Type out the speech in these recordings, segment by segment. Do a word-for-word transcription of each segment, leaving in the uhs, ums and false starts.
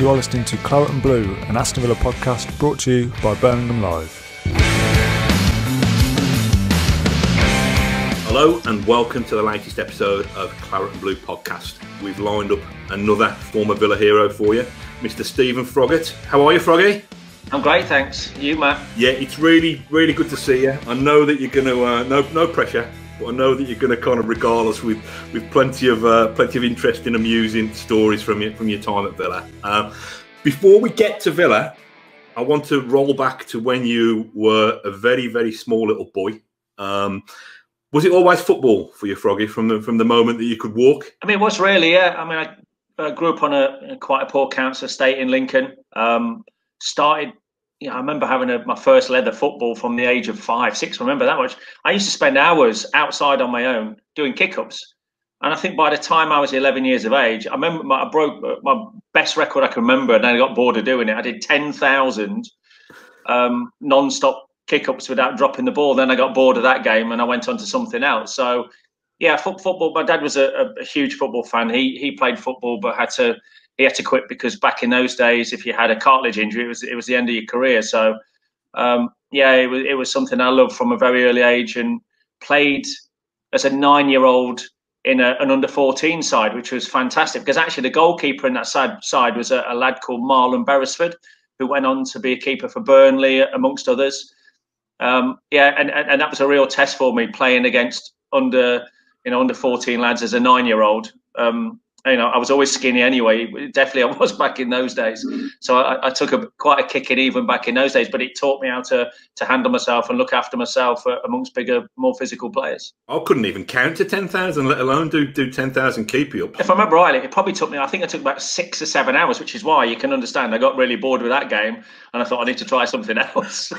You are listening to Claret and Blue, an Aston Villa podcast brought to you by Birmingham Live. Hello and welcome to the latest episode of Claret and Blue podcast. We've lined up another former Villa hero for you, Mister Stephen Froggatt. How are you, Froggy? I'm great, thanks. You, Matt? Yeah, it's really, really good to see you. I know that you're going to, uh, no, no pressure, but I know that you're going to kind of regale us with, with plenty of, uh, plenty of interesting, amusing stories from your, from your time at Villa. Uh, before we get to Villa, I want to roll back to when you were a very, very small little boy. Um, was it always football for you, Froggy, from the from the moment that you could walk? I mean, it was really, yeah. I mean, I, I grew up on a quite a poor council estate in Lincoln. Um, started. You know, I remember having a, my first leather football from the age of five, six. I remember that much. I used to spend hours outside on my own doing kick-ups. And I think by the time I was eleven years of age, I remember my, I broke my best record I can remember, and then I got bored of doing it. I did ten thousand um, non-stop kick-ups without dropping the ball. Then I got bored of that game and I went on to something else. So, yeah, fo football. My dad was a, a huge football fan. He, he played football but had to... He had to quit because back in those days, if you had a cartilage injury, it was it was the end of your career. So, um, yeah, it was it was something I loved from a very early age, and played as a nine-year-old in a, an under fourteen side, which was fantastic because actually the goalkeeper in that side side was a, a lad called Marlon Beresford, who went on to be a keeper for Burnley amongst others. Um, yeah, and, and and that was a real test for me, playing against under you know under fourteen lads as a nine-year-old. Um, You know, I was always skinny anyway. Definitely, I was back in those days. So I, I took a, quite a kicking even back in those days. But it taught me how to to handle myself and look after myself amongst bigger, more physical players. I couldn't even count to ten thousand, let alone do do ten thousand keepy up. If I remember rightly, it probably took me. I think I took about six or seven hours, which is why you can understand I got really bored with that game, and I thought I need to try something else.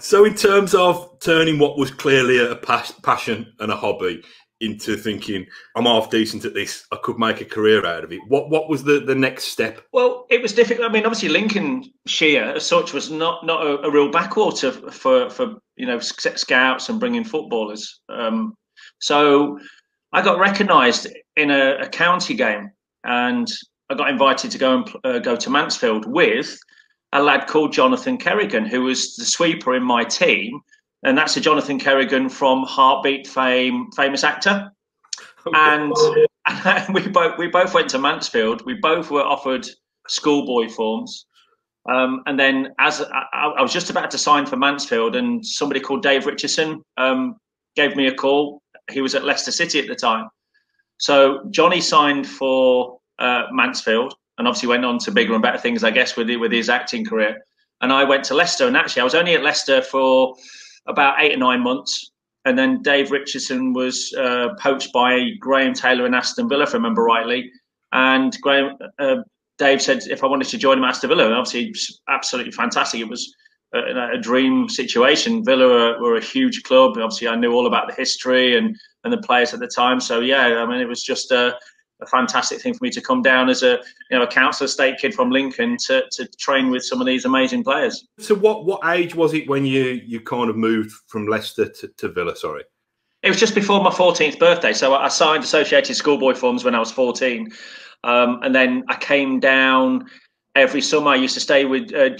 So in terms of turning what was clearly a pas passion and a hobby into thinking, I'm half decent at this, I could make a career out of it. What what was the, the next step? Well, it was difficult. I mean, obviously Lincolnshire as such was not not a, a real backwater for, for, you know, scouts and bringing footballers. Um, so I got recognised in a, a county game, and I got invited to go and uh, go to Mansfield with a lad called Jonathan Kerrigan, who was the sweeper in my team. And that's a Jonathan Kerrigan from Heartbeat fame, famous actor. And, and we both we both went to Mansfield. We both were offered schoolboy forms. Um, and then as I, I was just about to sign for Mansfield, and somebody called Dave Richardson um, gave me a call. He was at Leicester City at the time. So Johnny signed for uh, Mansfield, and obviously went on to bigger and better things, I guess, with, with his acting career. And I went to Leicester, and actually I was only at Leicester for about eight or nine months, and then Dave Richardson was uh, poached by Graham Taylor in Aston Villa, if I remember rightly. And Graham, uh, Dave said if I wanted to join him at Aston Villa, and obviously absolutely fantastic. It was a, a dream situation. Villa were, were a huge club. Obviously, I knew all about the history and and the players at the time. So yeah, I mean, it was just a, a fantastic thing for me to come down as a you know a council estate kid from Lincoln to to train with some of these amazing players. So what what age was it when you you kind of moved from Leicester to, to Villa? Sorry, it was just before my fourteenth birthday. So I signed associated schoolboy forms when I was fourteen, um, and then I came down every summer. I used to stay with uh,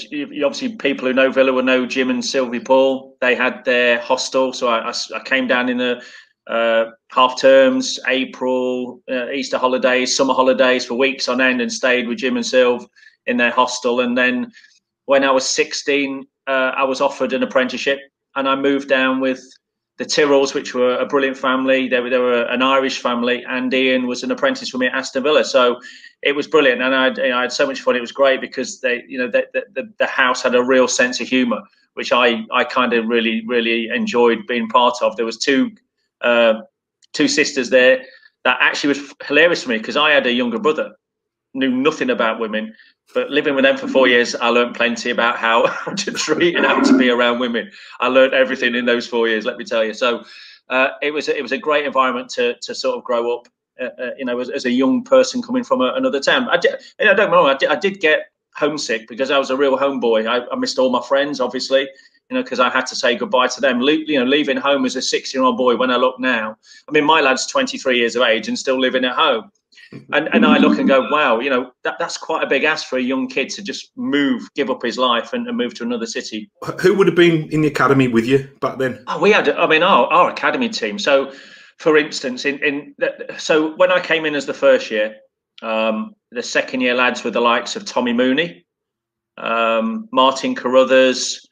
obviously people who know Villa will know Jim and Sylvie Paul. They had their hostel, so I, I, I came down in the uh half terms, April, uh, Easter holidays, summer holidays for weeks on end, and stayed with Jim and Sylv in their hostel. And then when I was sixteen, uh, I was offered an apprenticeship, and I moved down with the Tyrrells, which were a brilliant family. They were, they were an Irish family, and Ian was an apprentice for me at Aston Villa. So it was brilliant, and I, you know, I had so much fun. It was great because they, you know, the, the, the house had a real sense of humour, which I, I kind of really, really enjoyed being part of. There was two Uh, two sisters there that actually was hilarious for me because I had a younger brother, knew nothing about women, but living with them for four years, I learned plenty about how to treat and how to be around women. I learned everything in those four years, let me tell you. So uh, it was it was a great environment to to sort of grow up, uh, uh, you know, as, as a young person coming from a, another town. I did, you know, don't get me wrong, I did, I did get homesick because I was a real homeboy. I, I missed all my friends, obviously. You know, because I had to say goodbye to them. Le you know, leaving home as a six-year-old boy. When I look now, I mean, my lad's twenty-three years of age and still living at home. And, and I look and go, wow, you know, that, that's quite a big ask for a young kid to just move, give up his life and, and move to another city. Who would have been in the academy with you back then? Oh, we had, I mean, our, our academy team. So, for instance, in, in so when I came in as the first year, um, the second year lads were the likes of Tommy Mooney, um, Martin Carruthers.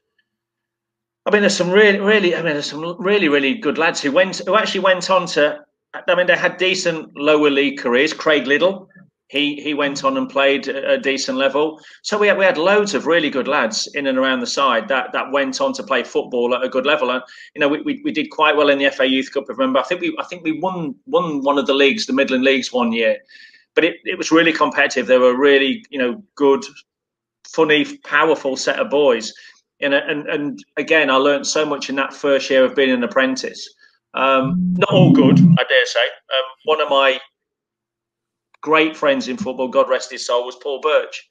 I mean, there's some really, really, I mean, there's some really, really good lads who went, who actually went on to, I mean, they had decent lower league careers. Craig Liddell, he he went on and played a decent level. So we had, we had loads of really good lads in and around the side that that went on to play football at a good level. And you know, we we, we did quite well in the F A Youth Cup. I remember, I think we I think we won won one of the leagues, the Midland Leagues, one year. But it, it was really competitive. They were really, you know, good, funny, powerful set of boys. And and and again, I learned so much in that first year of being an apprentice. Um, not all good, I dare say. Um, one of my great friends in football, God rest his soul, was Paul Birch.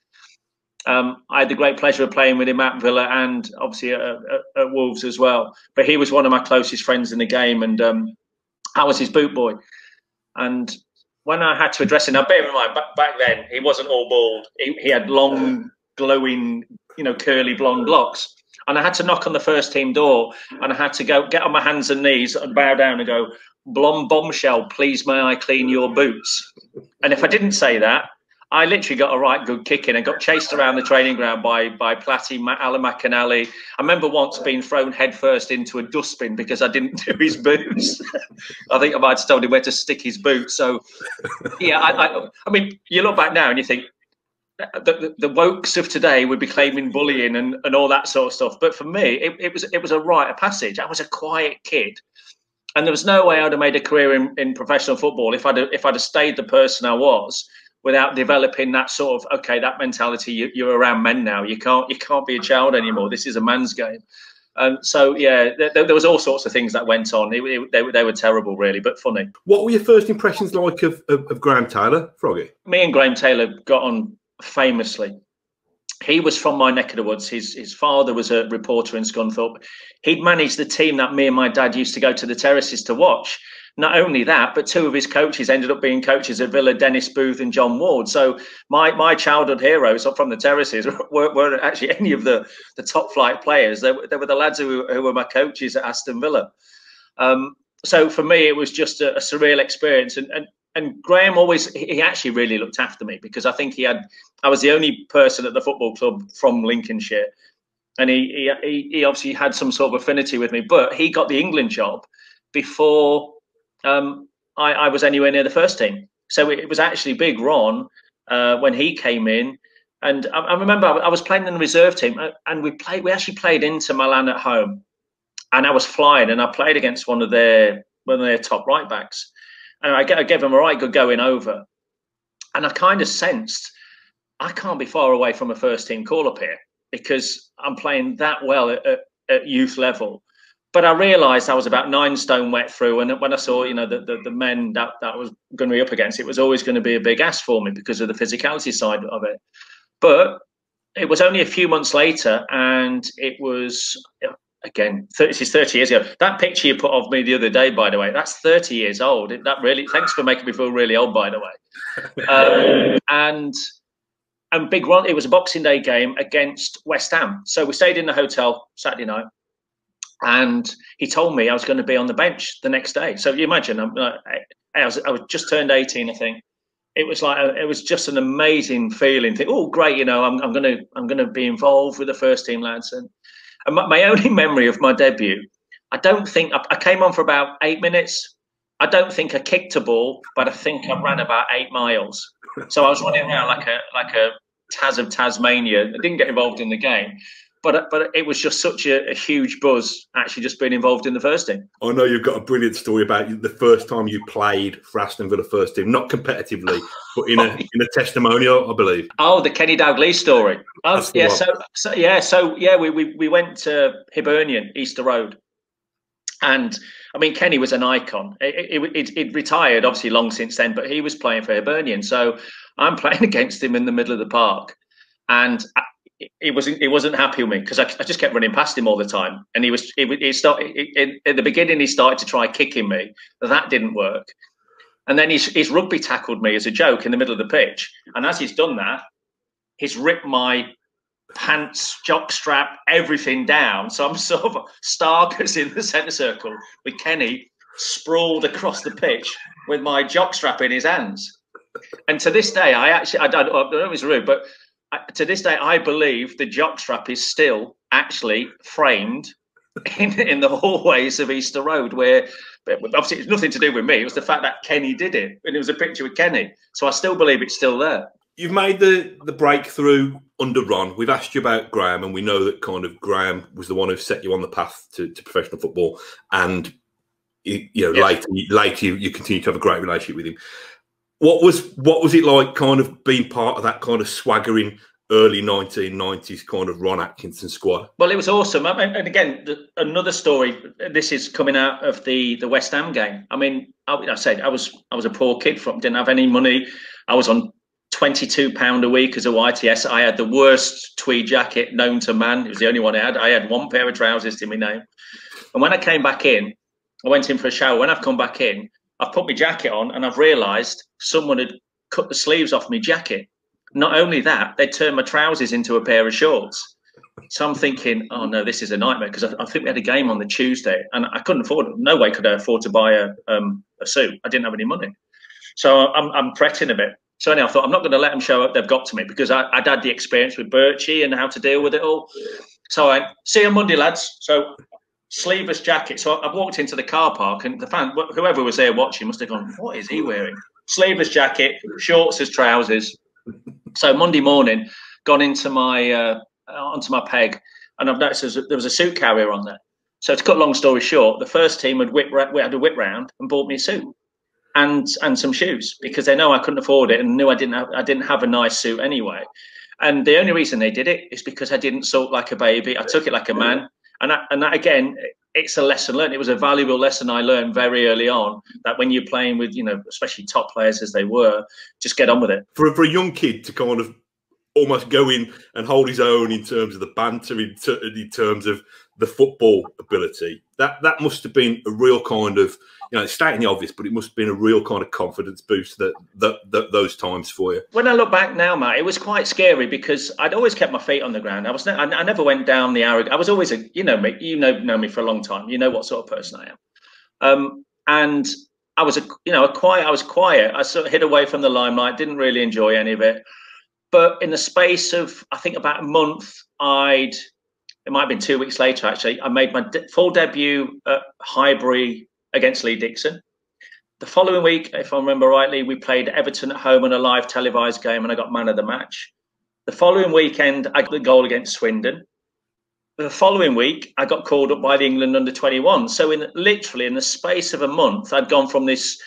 Um, I had the great pleasure of playing with him at Villa and obviously at, at, at Wolves as well. But he was one of my closest friends in the game, and um, I was his boot boy. And when I had to address him, now bear in mind, back, back then, he wasn't all bald. He, he had long, glowing, you know, curly blonde locks. And I had to knock on the first team door, and I had to go get on my hands and knees and bow down and go, "Blonde bombshell, please may I clean your boots?" And if I didn't say that, I literally got a right good kick in and got chased around the training ground by by Platty, Alan McAnally. I remember once being thrown headfirst into a dustbin because I didn't do his boots. I think I might have told him where to stick his boots. So, yeah, I, I, I mean, you look back now and you think, The, the, the wokes of today would be claiming bullying and, and all that sort of stuff. But for me, it, it was it was a rite of passage. I was a quiet kid, and there was no way I'd have made a career in, in professional football if I'd have, if I'd have stayed the person I was without developing that sort of, okay, that mentality. You, you're around men now. You can't you can't be a child anymore. This is a man's game. Um, so yeah, th th there was all sorts of things that went on. It, it, they, they were terrible, really, but funny. What were your first impressions like of, of, of Graham Taylor, Froggy? Me and Graham Taylor got on famously. He was from my neck of the woods. His his father was a reporter in Scunthorpe. He'd managed the team that me and my dad used to go to the terraces to watch. Not only that, but two of his coaches ended up being coaches at Villa, Dennis Booth and John Ward. So my my childhood heroes from the terraces weren't, weren't actually any of the, the top flight players. They, they were the lads who, who were my coaches at Aston Villa. Um, so for me, it was just a, a surreal experience. And, and And Graham always, he actually really looked after me, because I think he had, I was the only person at the football club from Lincolnshire. And he, he, he obviously had some sort of affinity with me, but he got the England job before um, I, I was anywhere near the first team. So it was actually Big Ron uh, when he came in. And I, I remember I was playing in the reserve team, and we played, we actually played Inter Milan at home, and I was flying, and I played against one of their, one of their top right backs. And I gave him a right good going over. And I kind of sensed, I can't be far away from a first team call-up here, because I'm playing that well at, at, at youth level. But I realised I was about nine stone wet through. And when I saw, you know, the, the, the men that, that was going to be up against, it was always going to be a big ask for me because of the physicality side of it. But it was only a few months later, and it was... Again, this is thirty years ago. That picture you put of me the other day, by the way, that's thirty years old. That really, thanks for making me feel really old, by the way. Um, and and Big Ron, it was a Boxing Day game against West Ham. So we stayed in the hotel Saturday night, and he told me I was going to be on the bench the next day. So you imagine, I'm like, I was I was just turned eighteen, I think. It was like a, it was just an amazing feeling. Think, oh, great, you know, I'm I'm gonna I'm gonna be involved with the first team lads. And And my only memory of my debut, I don't think I, I came on for about eight minutes. I don't think I kicked a ball, but I think I ran about eight miles. So I was running around like a like a Taz of Tasmania. I didn't get involved in the game, but but it was just such a, a huge buzz actually just being involved in the first team. I know you've got a brilliant story about the first time you played for Aston Villa first team, not competitively, but in a in a testimonial, I believe. Oh, the Kenny Dalglish story. Oh, yeah, so, so yeah, so yeah, we, we we went to Hibernian, Easter Road, and I mean Kenny was an icon. It it, it it retired obviously long since then, but he was playing for Hibernian. So I'm playing against him in the middle of the park, and I, it wasn't it wasn't happy with me because I, I just kept running past him all the time, and he was it, it started it, it, at the beginning. He started to try kicking me. That didn't work. And then he's, he's rugby tackled me as a joke in the middle of the pitch. And as he's done that, he's ripped my pants, jock strap, everything down. So I'm sort of starkers in the centre circle with Kenny sprawled across the pitch with my jock strap in his hands. And to this day, I actually, I don't know, it was rude, but to this day, I believe the jock strap is still actually framed in, in the hallways of Easter Road, where obviously it's nothing to do with me. It was the fact that Kenny did it, and it was a picture with Kenny. So I still believe it's still there. You've made the, the breakthrough under Ron. We've asked you about Graham, and we know that kind of Graham was the one who set you on the path to, to professional football. And you, you know, yeah. later, later you, you continue to have a great relationship with him. What was what was it like, kind of being part of that kind of swaggering early nineteen nineties kind of Ron Atkinson squad? Well, it was awesome. I mean, and again, the, another story. This is coming out of the the West Ham game. I mean, I, I said I was I was a poor kid from didn't have any money. I was on twenty-two pounds a week as a Y T S. I had the worst tweed jacket known to man. It was the only one I had. I had one pair of trousers to my name. And when I came back in, I went in for a shower. When I've come back in, I've put my jacket on and I've realised someone had cut the sleeves off my jacket. Not only that, they turned my trousers into a pair of shorts. So I'm thinking, oh no, this is a nightmare, because I, I think we had a game on the Tuesday and I couldn't afford it. No way could I afford to buy a, um, a suit. I didn't have any money. So I'm, I'm fretting a bit. So anyway, I thought, I'm not going to let them show up. They've got to me, because I, I'd had the experience with Birchie and how to deal with it all. So I see you on Monday, lads. So sleeveless jacket. So I, I walked into the car park, and the fan, whoever was there watching, must have gone, what is he wearing? Sleeveless jacket, shorts as trousers. So Monday morning, gone into my uh, onto my peg, and I've noticed there was, a, there was a suit carrier on there. So to cut a long story short, the first team had whip we had a whip round and bought me a suit. And and some shoes, because they know I couldn't afford it and knew I didn't have, I didn't have a nice suit anyway. And the only reason they did it is because I didn't sulk like a baby. I took it like a man. And that, and that again, it's a lesson learned. It was a valuable lesson I learned very early on, that when you're playing with, you know, especially top players as they were, just get on with it. For, for a young kid to kind of almost go in and hold his own in terms of the banter, in, ter in terms of the football ability, that that must have been a real kind of, you know, it's stating the obvious, but it must have been a real kind of confidence boost that, that, that those times for you. When I look back now, Matt, it was quite scary, because I'd always kept my feet on the ground. I was ne I never went down the arrogant. I was always a, you know me, you know know me for a long time. You know what sort of person I am, um, and I was a, you know, a quiet. I was quiet. I sort of hid away from the limelight. Didn't really enjoy any of it. But in the space of, I think, about a month, I'd it might have been two weeks later actually. I made my de full debut at Highbury against Lee Dixon. The following week, if I remember rightly, we played Everton at home in a live televised game, and I got man of the match. The following weekend, I got the goal against Swindon. The following week, I got called up by the England under twenty-one. So in literally in the space of a month, I'd gone from this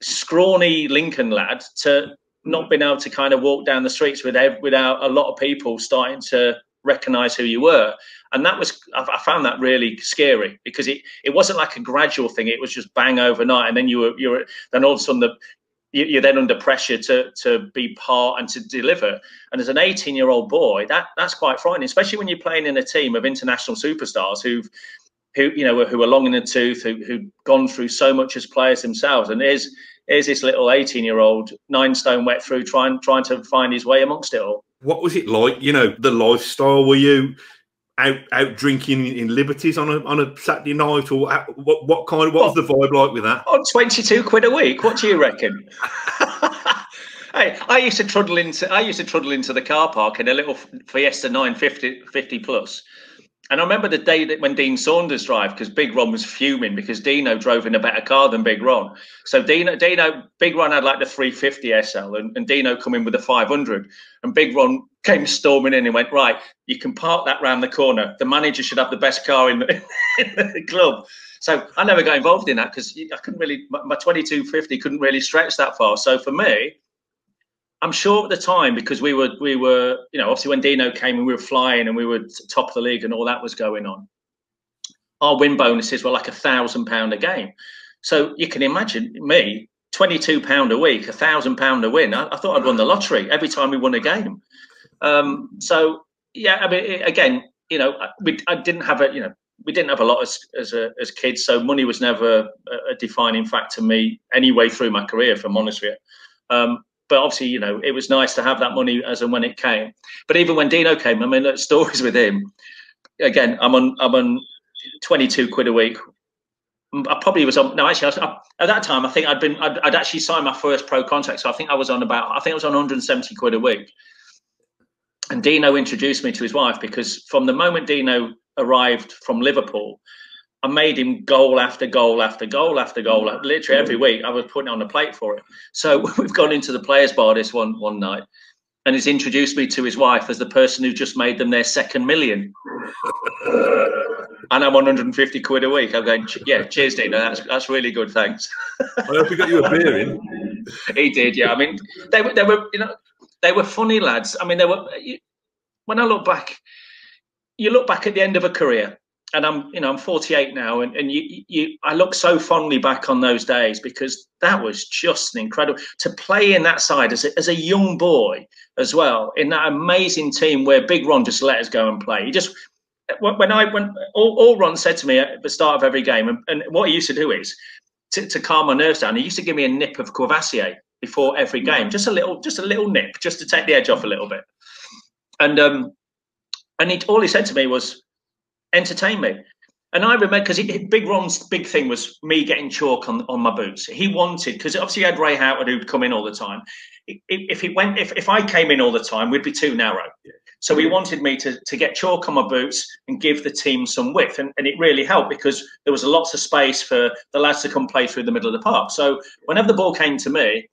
scrawny Lincoln lad to not being able to kind of walk down the streets without, without a lot of people starting to recognise who you were. And that was, I found that really scary, because it, it wasn't like a gradual thing. It was just bang overnight. And then you were, you were then all of a sudden the, you, you're then under pressure to, to be part and to deliver. And as an eighteen year old boy, that that's quite frightening, especially when you're playing in a team of international superstars who've, who, you know, who are long in the tooth, who, who've gone through so much as players themselves. And here's, here's this little eighteen year old nine stone wet through trying, trying to find his way amongst it all. What was it like, you know, the lifestyle? Were you Out, out drinking in Liberties on a on a Saturday night, or out, what? What kind of what well, was the vibe like with that? On twenty-two quid a week, what do you reckon? Hey, I used to trundle into I used to trundle into the car park in a little Fiesta nine fifty plus, and I remember the day that when Dean Saunders drove, because Big Ron was fuming because Dino drove in a better car than Big Ron. So Dino, Dino, Big Ron had like the three fifty S L, and, and Dino come in with the five hundred, and Big Ron came storming in and went, right, you can park that round the corner. The manager should have the best car in the, in the club. So I never got involved in that, because I couldn't really, my twenty-two fifty couldn't really stretch that far. So for me, I'm sure at the time, because we were, we were, you know, obviously when Dino came and we were flying and we were top of the league and all that was going on, our win bonuses were like a thousand pound a game. So you can imagine me, twenty-two pound a week, a thousand pound a win. I, I thought I'd won the lottery every time we won a game. Um, so yeah, I mean, again, you know, we, I didn't have a, you know, we didn't have a lot as as, a, as kids, so money was never a defining factor to me any way through my career, if I'm honest with you. Um, but obviously, you know, it was nice to have that money as and when it came. But even when Dino came, I mean, look, stories with him. Again, I'm on I'm on twenty-two quid a week. I probably was on. No, actually, I was, I, at that time, I think I'd been. I'd, I'd actually signed my first pro contract, so I think I was on about. I think I was on one hundred seventy quid a week. And Dino introduced me to his wife, because from the moment Dino arrived from Liverpool, I made him goal after goal after goal after goal. Like, literally every week, I was putting on a plate for him. So we've gone into the players' bar this one one night, and he's introduced me to his wife as the person who just made them their second million. And I'm one hundred fifty quid a week. I'm going, yeah, cheers, Dino. That's, that's really good, thanks. I hope he got you a beer in. He did, yeah. I mean, they were, they were, you know, they were funny lads. I mean, they were. When I look back, you look back at the end of a career, and I'm, you know, I'm forty-eight now, and and you, you, I look so fondly back on those days, because that was just an incredible to play in that side as a, as a young boy as well, in that amazing team where Big Ron just let us go and play. He just. When I when all, all Ron said to me at the start of every game, and, and what he used to do is to, to calm my nerves down. He used to give me a nip of Courvoisier before every game, just a little, just a little nip, just to take the edge off a little bit. And um, and he, all he said to me was, "Entertain me." And I remember, because Big Ron's big thing was me getting chalk on on my boots. He wanted, because obviously he had Ray Howard who'd come in all the time. If he went, if if I came in all the time, we'd be too narrow. So he wanted me to, to get chalk on my boots and give the team some width. And, and it really helped, because there was lots of space for the lads to come play through the middle of the park. So whenever the ball came to me,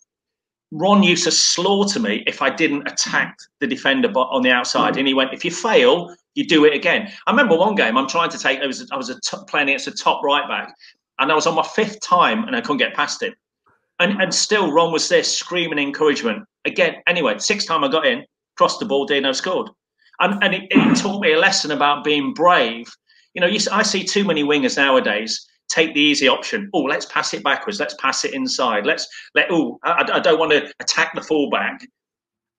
Ron used to slaughter me if I didn't attack the defender on the outside. And he went, if you fail, you do it again. I remember one game I'm trying to take, I was, I was a t playing against a top right back, and I was on my fifth time and I couldn't get past him. And, and still Ron was there screaming encouragement. Again, anyway, sixth time I got in, crossed the ball, Dino scored. And, and it, it taught me a lesson about being brave. You know, you, I see too many wingers nowadays take the easy option. Oh, let's pass it backwards. Let's pass it inside. Let's let. Oh, I, I don't want to attack the fullback.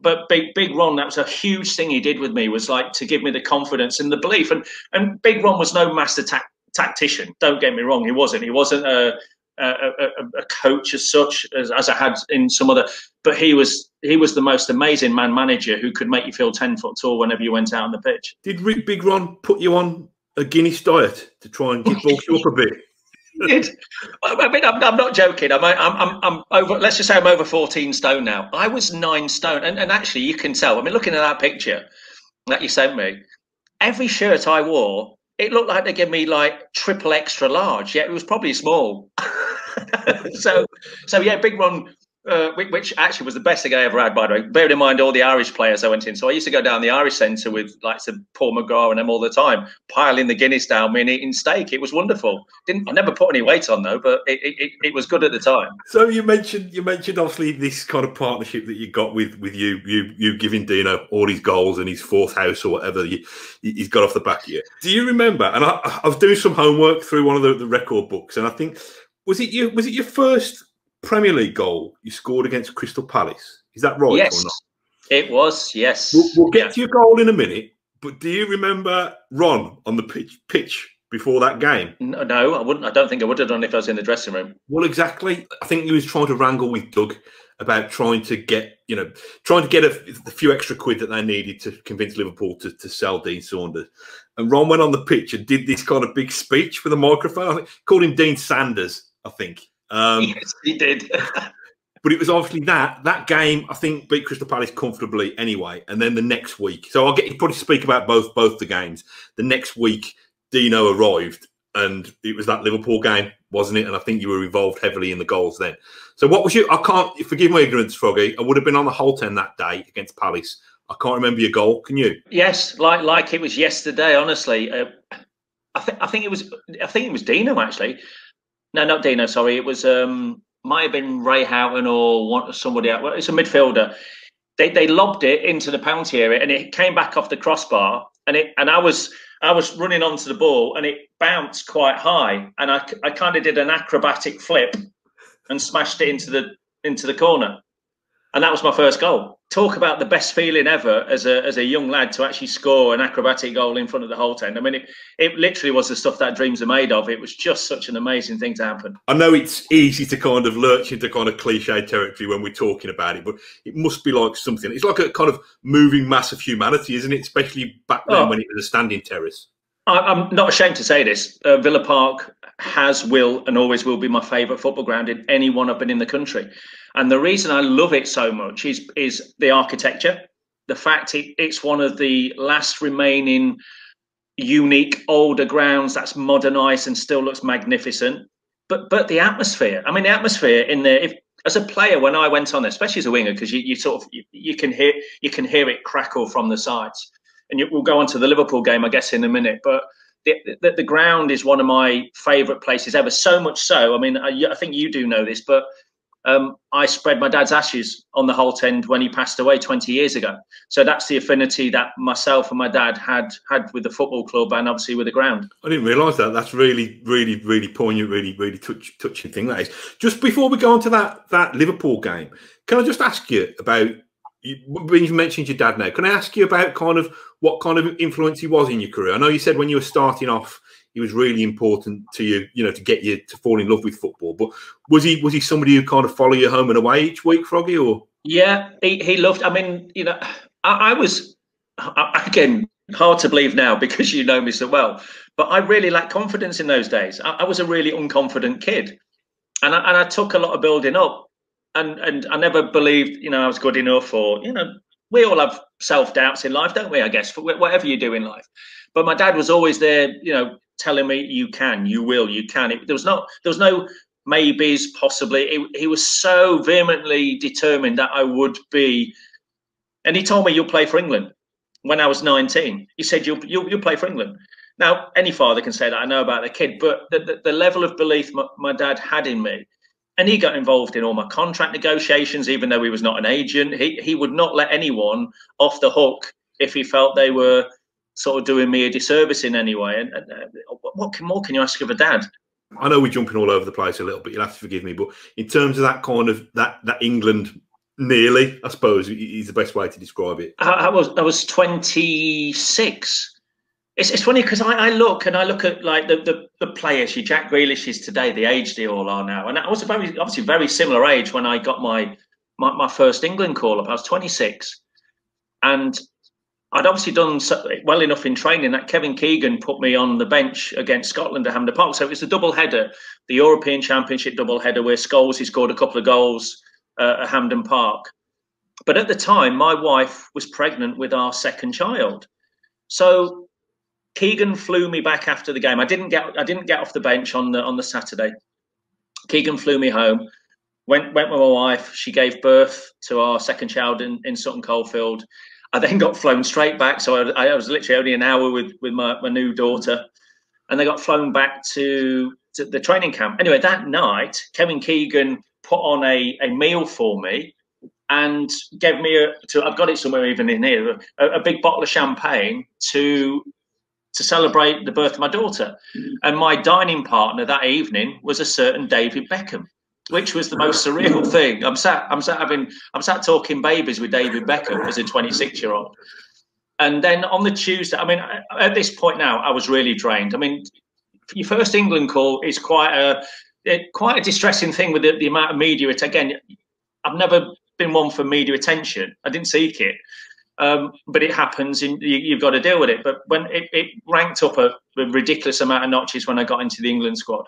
But Big Big Ron, that was a huge thing he did with me, was like to give me the confidence and the belief. And and Big Ron was no master ta tactician. Don't get me wrong, he wasn't. He wasn't a a, a, a coach as such as, as I had in some other. But he was he was the most amazing man manager who could make you feel ten foot tall whenever you went out on the pitch. Did Big Ron put you on a Guinness diet to try and get bulk you up a bit? Did. I mean, I'm, I'm not joking. I'm, I'm, I'm over. Let's just say I'm over fourteen stone now. I was nine stone, and, and actually, you can tell. I mean, looking at that picture that you sent me, every shirt I wore, it looked like they gave me like triple extra large. Yet it was probably small. so, so yeah, Big Ron, uh, which actually was the best thing I ever had. By the way, bearing in mind all the Irish players I went in, so I used to go down the Irish centre with like some Paul McGraw and them all the time, piling the Guinness down me and eating steak. It was wonderful. Didn't I never put any weight on though, but it, it, it was good at the time. So you mentioned you mentioned obviously this kind of partnership that you got with with you you you giving Dino all his goals and his fourth house or whatever you, he's got off the back of you. Do you remember? And I, I was doing some homework through one of the, the record books, and I think was it you was it your first Premier League goal you scored against Crystal Palace? Is that right? Yes, or not? It was. Yes, we'll, we'll get yeah. to your goal in a minute. But do you remember Ron on the pitch pitch before that game? No, no, I wouldn't. I don't think I would have done if I was in the dressing room. Well, exactly. I think he was trying to wrangle with Doug about trying to get you know trying to get a, a few extra quid that they needed to convince Liverpool to, to sell Dean Saunders. And Ron went on the pitch and did this kind of big speech with a microphone. I think called him Dean Sanders, I think. Um, yes, he did. But it was obviously that that game. I think beat Crystal Palace comfortably anyway, and then the next week. So I'll get you probably speak about both both the games. The next week, Dino arrived, and it was that Liverpool game, wasn't it? And I think you were involved heavily in the goals then. So what was you? I can't forgive my ignorance, Froggy. I would have been on the whole ten that day against Palace. I can't remember your goal. Can you? Yes, like like it was yesterday. Honestly, uh, I think I think it was I think it was Dino actually. No, not Dino, sorry. It was, um, might have been Ray Houghton or one, somebody else. Well, it's a midfielder. They they lobbed it into the penalty area and it came back off the crossbar. And it and I was I was running onto the ball and it bounced quite high. And I, I kind of did an acrobatic flip and smashed it into the into the corner. And that was my first goal. Talk about the best feeling ever as a as a young lad to actually score an acrobatic goal in front of the whole tent. I mean, it, it literally was the stuff that dreams are made of. It was just such an amazing thing to happen. I know it's easy to kind of lurch into kind of cliche territory when we're talking about it, but it must be like something. It's like a kind of moving mass of humanity, isn't it? Especially back then oh. when it was a standing terrace. I'm not ashamed to say this. Uh, Villa Park has, will, and always will be my favourite football ground in any one I've been in the country. And the reason I love it so much is is the architecture. The fact it, it's one of the last remaining unique older grounds that's modernised and still looks magnificent. But but the atmosphere. I mean, the atmosphere in there. If, as a player, when I went on there, especially as a winger, because you, you sort of you, you can hear you can hear it crackle from the sides. And we'll go on to the Liverpool game, I guess, in a minute. But the, the, the ground is one of my favourite places ever. So much so, I mean, I, I think you do know this, but um, I spread my dad's ashes on the Holt End when he passed away twenty years ago. So that's the affinity that myself and my dad had had with the football club and obviously with the ground. I didn't realise that. That's really, really, really poignant, really, really touch, touching thing that is. Just before we go on to that, that Liverpool game, can I just ask you about... You, when you mentioned your dad now, can I ask you about kind of what kind of influence he was in your career? I know you said when you were starting off, he was really important to you, you know, to get you to fall in love with football. But was he was he somebody who kind of followed you home and away each week, Froggy? Or yeah, he he loved. I mean, you know, I, I was I, again hard to believe now because you know me so well, but I really lacked confidence in those days. I, I was a really unconfident kid, and I, and I took a lot of building up. And and I never believed, you know, I was good enough, or, you know, we all have self-doubts in life, don't we, I guess, for whatever you do in life. But my dad was always there, you know, telling me, you can, you will, you can. It, there was not, there was no maybes, possibly. It, he was so vehemently determined that I would be. And he told me, you'll play for England when I was nineteen. He said, you'll, you'll, you'll play for England. Now, any father can say that, I know about the kid, but the, the, the level of belief my, my dad had in me. And he got involved in all my contract negotiations, even though he was not an agent. He he would not let anyone off the hook if he felt they were sort of doing me a disservice in any way. And, and uh, what can, more can you ask of a dad? I know we're jumping all over the place a little bit. You'll have to forgive me. But in terms of that kind of that that England, nearly, I suppose, is the best way to describe it. I, I was I was twenty-six. It's, it's funny because I, I look and I look at like the, the, the players, your Jack Grealish's today, the age they all are now. And I was very, obviously very similar age when I got my, my, my first England call-up. I was twenty-six. And I'd obviously done so, well enough in training that Kevin Keegan put me on the bench against Scotland at Hampden Park. So it was the double-header, the European Championship double-header where Scholes, he scored a couple of goals uh, at Hampden Park. But at the time, my wife was pregnant with our second child. So... Keegan flew me back after the game. I didn't get I didn't get off the bench on the on the Saturday. Keegan flew me home. Went went with my wife. She gave birth to our second child in, in Sutton Coldfield. I then got flown straight back. So I, I was literally only an hour with with my, my new daughter, and they got flown back to, to the training camp. Anyway, that night Kevin Keegan put on a a meal for me and gave me a. To, I've got it somewhere even in here. A, a big bottle of champagne to. to celebrate the birth of my daughter. And my dining partner that evening was a certain David Beckham, which was the most surreal thing. I'm sat, I'm sat having, I'm sat talking babies with David Beckham as a twenty-six year old. And then on the Tuesday, I mean, at this point now, I was really drained. I mean, your first England call is quite a, quite a distressing thing with the, the amount of media. It, again, I've never been one for media attention. I didn't seek it. Um, but it happens, and you, you've got to deal with it. But when it, it ranked up a, a ridiculous amount of notches when I got into the England squad,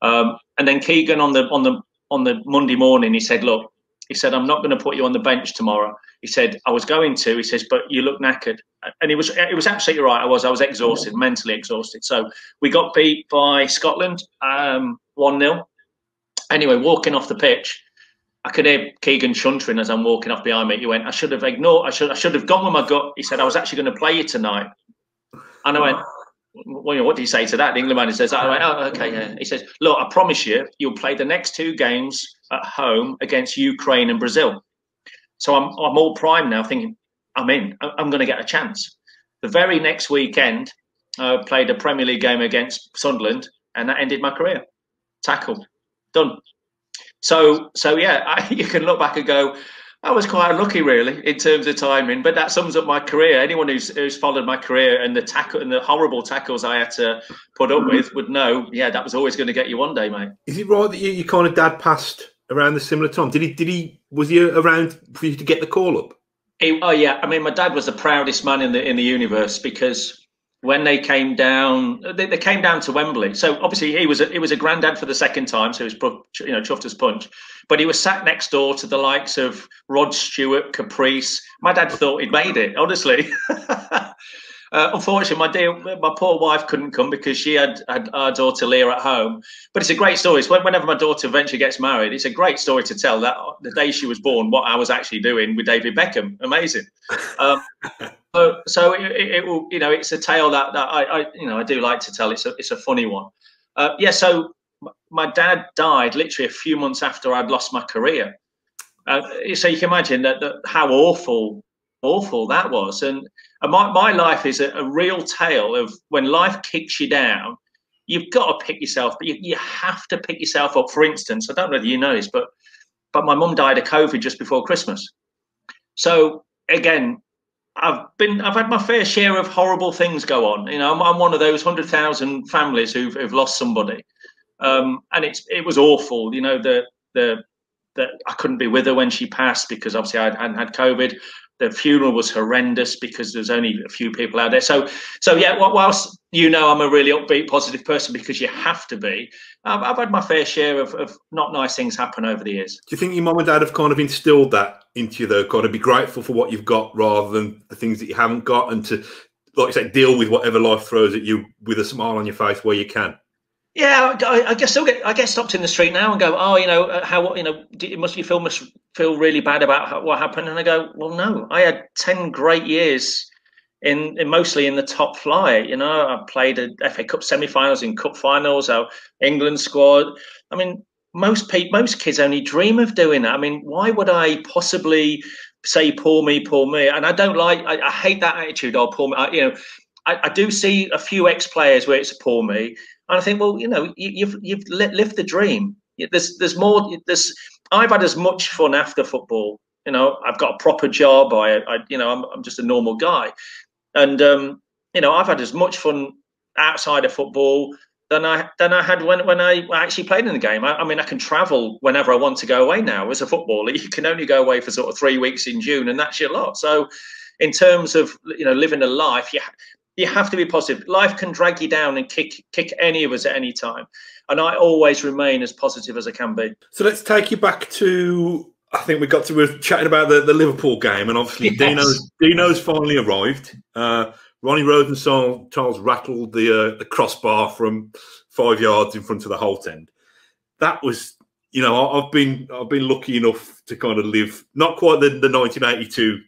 um, and then Keegan on the on the on the Monday morning, he said, "Look," he said, "I'm not going to put you on the bench tomorrow." He said, "I was going to," he says, "but you look knackered," and it was it was absolutely right. I was I was exhausted, mentally exhausted. So we got beat by Scotland um, one nil. Anyway, walking off the pitch. I could hear Keegan chuntering as I'm walking off behind me. He went, I should have ignored, I should I should have gone with my gut. He said, I was actually going to play you tonight. And I went, well, what do you say to that? The England manager says, I went, oh, okay. Yeah. He says, look, I promise you, you'll play the next two games at home against Ukraine and Brazil. So I'm, I'm all primed now thinking, I'm in, I'm going to get a chance. The very next weekend, I played a Premier League game against Sunderland, and that ended my career. Tackle, done. So, so yeah, I, you can look back and go, I was quite lucky, really, in terms of timing, but that sums up my career. Anyone who's, who's followed my career and the tackle and the horrible tackles I had to put up with would know, yeah, that was always going to get you one day, mate. Is it right that you, you kind of dad passed around the similar time? Did he? Did he? Was he around for you to get the call up? He, oh yeah, I mean, my dad was the proudest man in the in the universe, because when they came down, they, they came down to Wembley. So obviously he was a, he was a granddad for the second time, so he was, you know, chuffed as punch. But he was sat next door to the likes of Rod Stewart, Caprice. My dad thought he'd made it, honestly. uh, unfortunately, my dear, my poor wife couldn't come because she had, had our daughter Leah at home. But it's a great story. It's whenever my daughter eventually gets married, it's a great story to tell, that the day she was born, what I was actually doing with David Beckham. Amazing. Um, so so it, it will, you know, it's a tale that, that I, I, you know, I do like to tell. It's a, it's a funny one. Uh, yeah, so... my dad died literally a few months after I'd lost my career. Uh, so you can imagine that, that how awful, awful that was. And, and my, my life is a, a real tale of when life kicks you down, you've got to pick yourself, but you, you have to pick yourself up. For instance, I don't know whether you know this, but, but my mum died of COVID just before Christmas. So again, I've been, I've had my fair share of horrible things go on. You know, I'm, I'm one of those one hundred thousand families who've, who've lost somebody. Um, and it's, it was awful, you know, the, the, the, I couldn't be with her when she passed because obviously I hadn't had COVID. The funeral was horrendous because there's only a few people out there. So, so yeah, whilst, you know, I'm a really upbeat, positive person because you have to be, I've, I've had my fair share of, of not nice things happen over the years. Do you think your mum and dad have kind of instilled that into you, though, kind of be grateful for what you've got rather than the things that you haven't got, and to, like you say, deal with whatever life throws at you with a smile on your face where you can? Yeah, I, I guess still get I get stopped in the street now and go, oh, you know, how you know, it must you feel must feel really bad about how, what happened, and I go, well, no, I had ten great years in, in mostly in the top flight. You know, I played at F A Cup semi-finals, in Cup finals, our England squad. I mean, most people, most kids only dream of doing that. I mean, why would I possibly say poor me, poor me? And I don't like, I, I hate that attitude. Oh, poor me. I, you know, I, I do see a few ex-players where it's poor me. And I think, well, you know, you've you've lived the dream. There's there's more. There's I've had as much fun after football. You know, I've got a proper job. I, I you know, I'm I'm just a normal guy, and um, you know, I've had as much fun outside of football than I than I had when when I actually played in the game. I, I mean, I can travel whenever I want to go away now. As a footballer, you can only go away for sort of three weeks in June, and that's your lot. So, in terms of, you know, living a life, you. You have to be positive. Life can drag you down and kick kick any of us at any time. And I always remain as positive as I can be. So let's take you back to, I think we got to, we were chatting about the, the Liverpool game, and obviously yes. Dino's, Dino's finally arrived. Uh, Ronnie Rosenthal rattled the, uh, the crossbar from five yards in front of the Holt end. That was, you know, I've been, I've been lucky enough to kind of live, not quite the, the nineteen eighty-two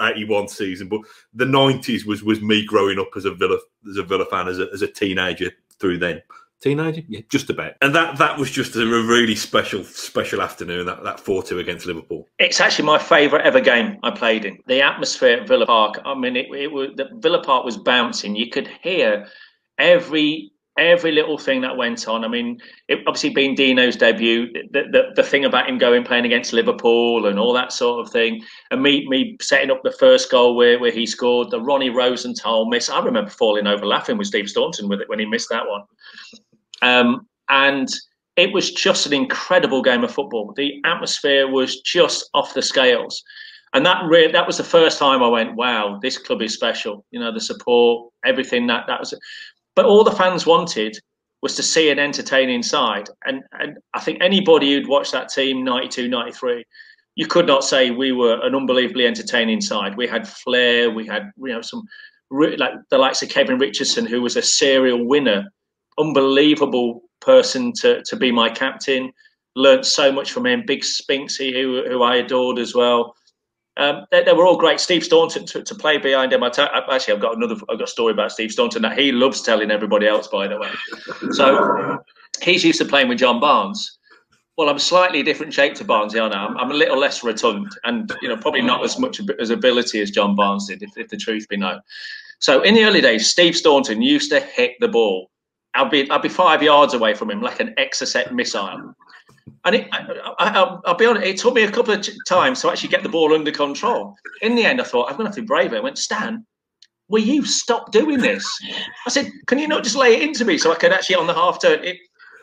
eighty-one season, but the nineties was was me growing up as a Villa as a Villa fan, as a, as a teenager through then. Teenager? Yeah, just about. And that that was just a really special special afternoon, that that four two against Liverpool. It's actually my favourite ever game I played in. The atmosphere at Villa Park, I mean, it, it was, the Villa Park was bouncing. You could hear every every little thing that went on. I mean, it obviously being Dino's debut, the, the, the thing about him going playing against Liverpool and all that sort of thing, and me me setting up the first goal where, where he scored, the Ronnie Rosenthal miss. I remember falling over laughing with Steve Staunton with it when he missed that one. Um, and it was just an incredible game of football. The atmosphere was just off the scales. And that really, that was the first time I went, wow, this club is special. You know, the support, everything, that that was... But all the fans wanted was to see an entertaining side. And, and I think anybody who'd watched that team, ninety-two, ninety-three, you could not say we were an unbelievably entertaining side. We had flair. We had, you know, some, like the likes of Kevin Richardson, who was a serial winner, unbelievable person to, to be my captain. Learned so much from him. Big Spinksy, who, who I adored as well. Um, they, they were all great. Steve Staunton to, to play behind him. I actually, I've got another. I've got a story about Steve Staunton that he loves telling everybody else. By the way, so he's used to playing with John Barnes. Well, I'm slightly different shape to Barnes. Yeah, now I'm, I'm a little less rotund, and you know, probably not as much as ability as John Barnes did, if, if the truth be known. So in the early days, Steve Staunton used to hit the ball. I'd be I'd be five yards away from him like an Exocet missile. And it, I, I, I'll be honest, it took me a couple of times to actually get the ball under control. In the end, I thought, I'm going to have to be braver. I went, Stan, will you stop doing this? I said, can you not just lay it into me so I can actually on the half turn it?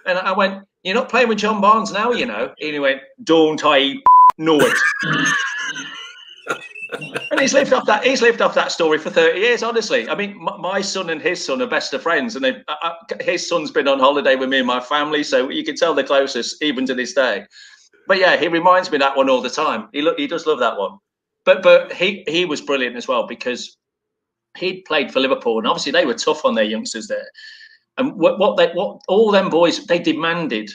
And I went, you're not playing with John Barnes now, you know. And he went, don't I know it? And he's lived off that. He's lived off that story for thirty years. Honestly, I mean, my, my son and his son are best of friends, and they, I, I, his son's been on holiday with me and my family, so you can tell they're closest even to this day. But yeah, he reminds me of that one all the time. He look, he does love that one. But but he he was brilliant as well because he'd played for Liverpool, and obviously they were tough on their youngsters there. And what what they what all them boys they demanded,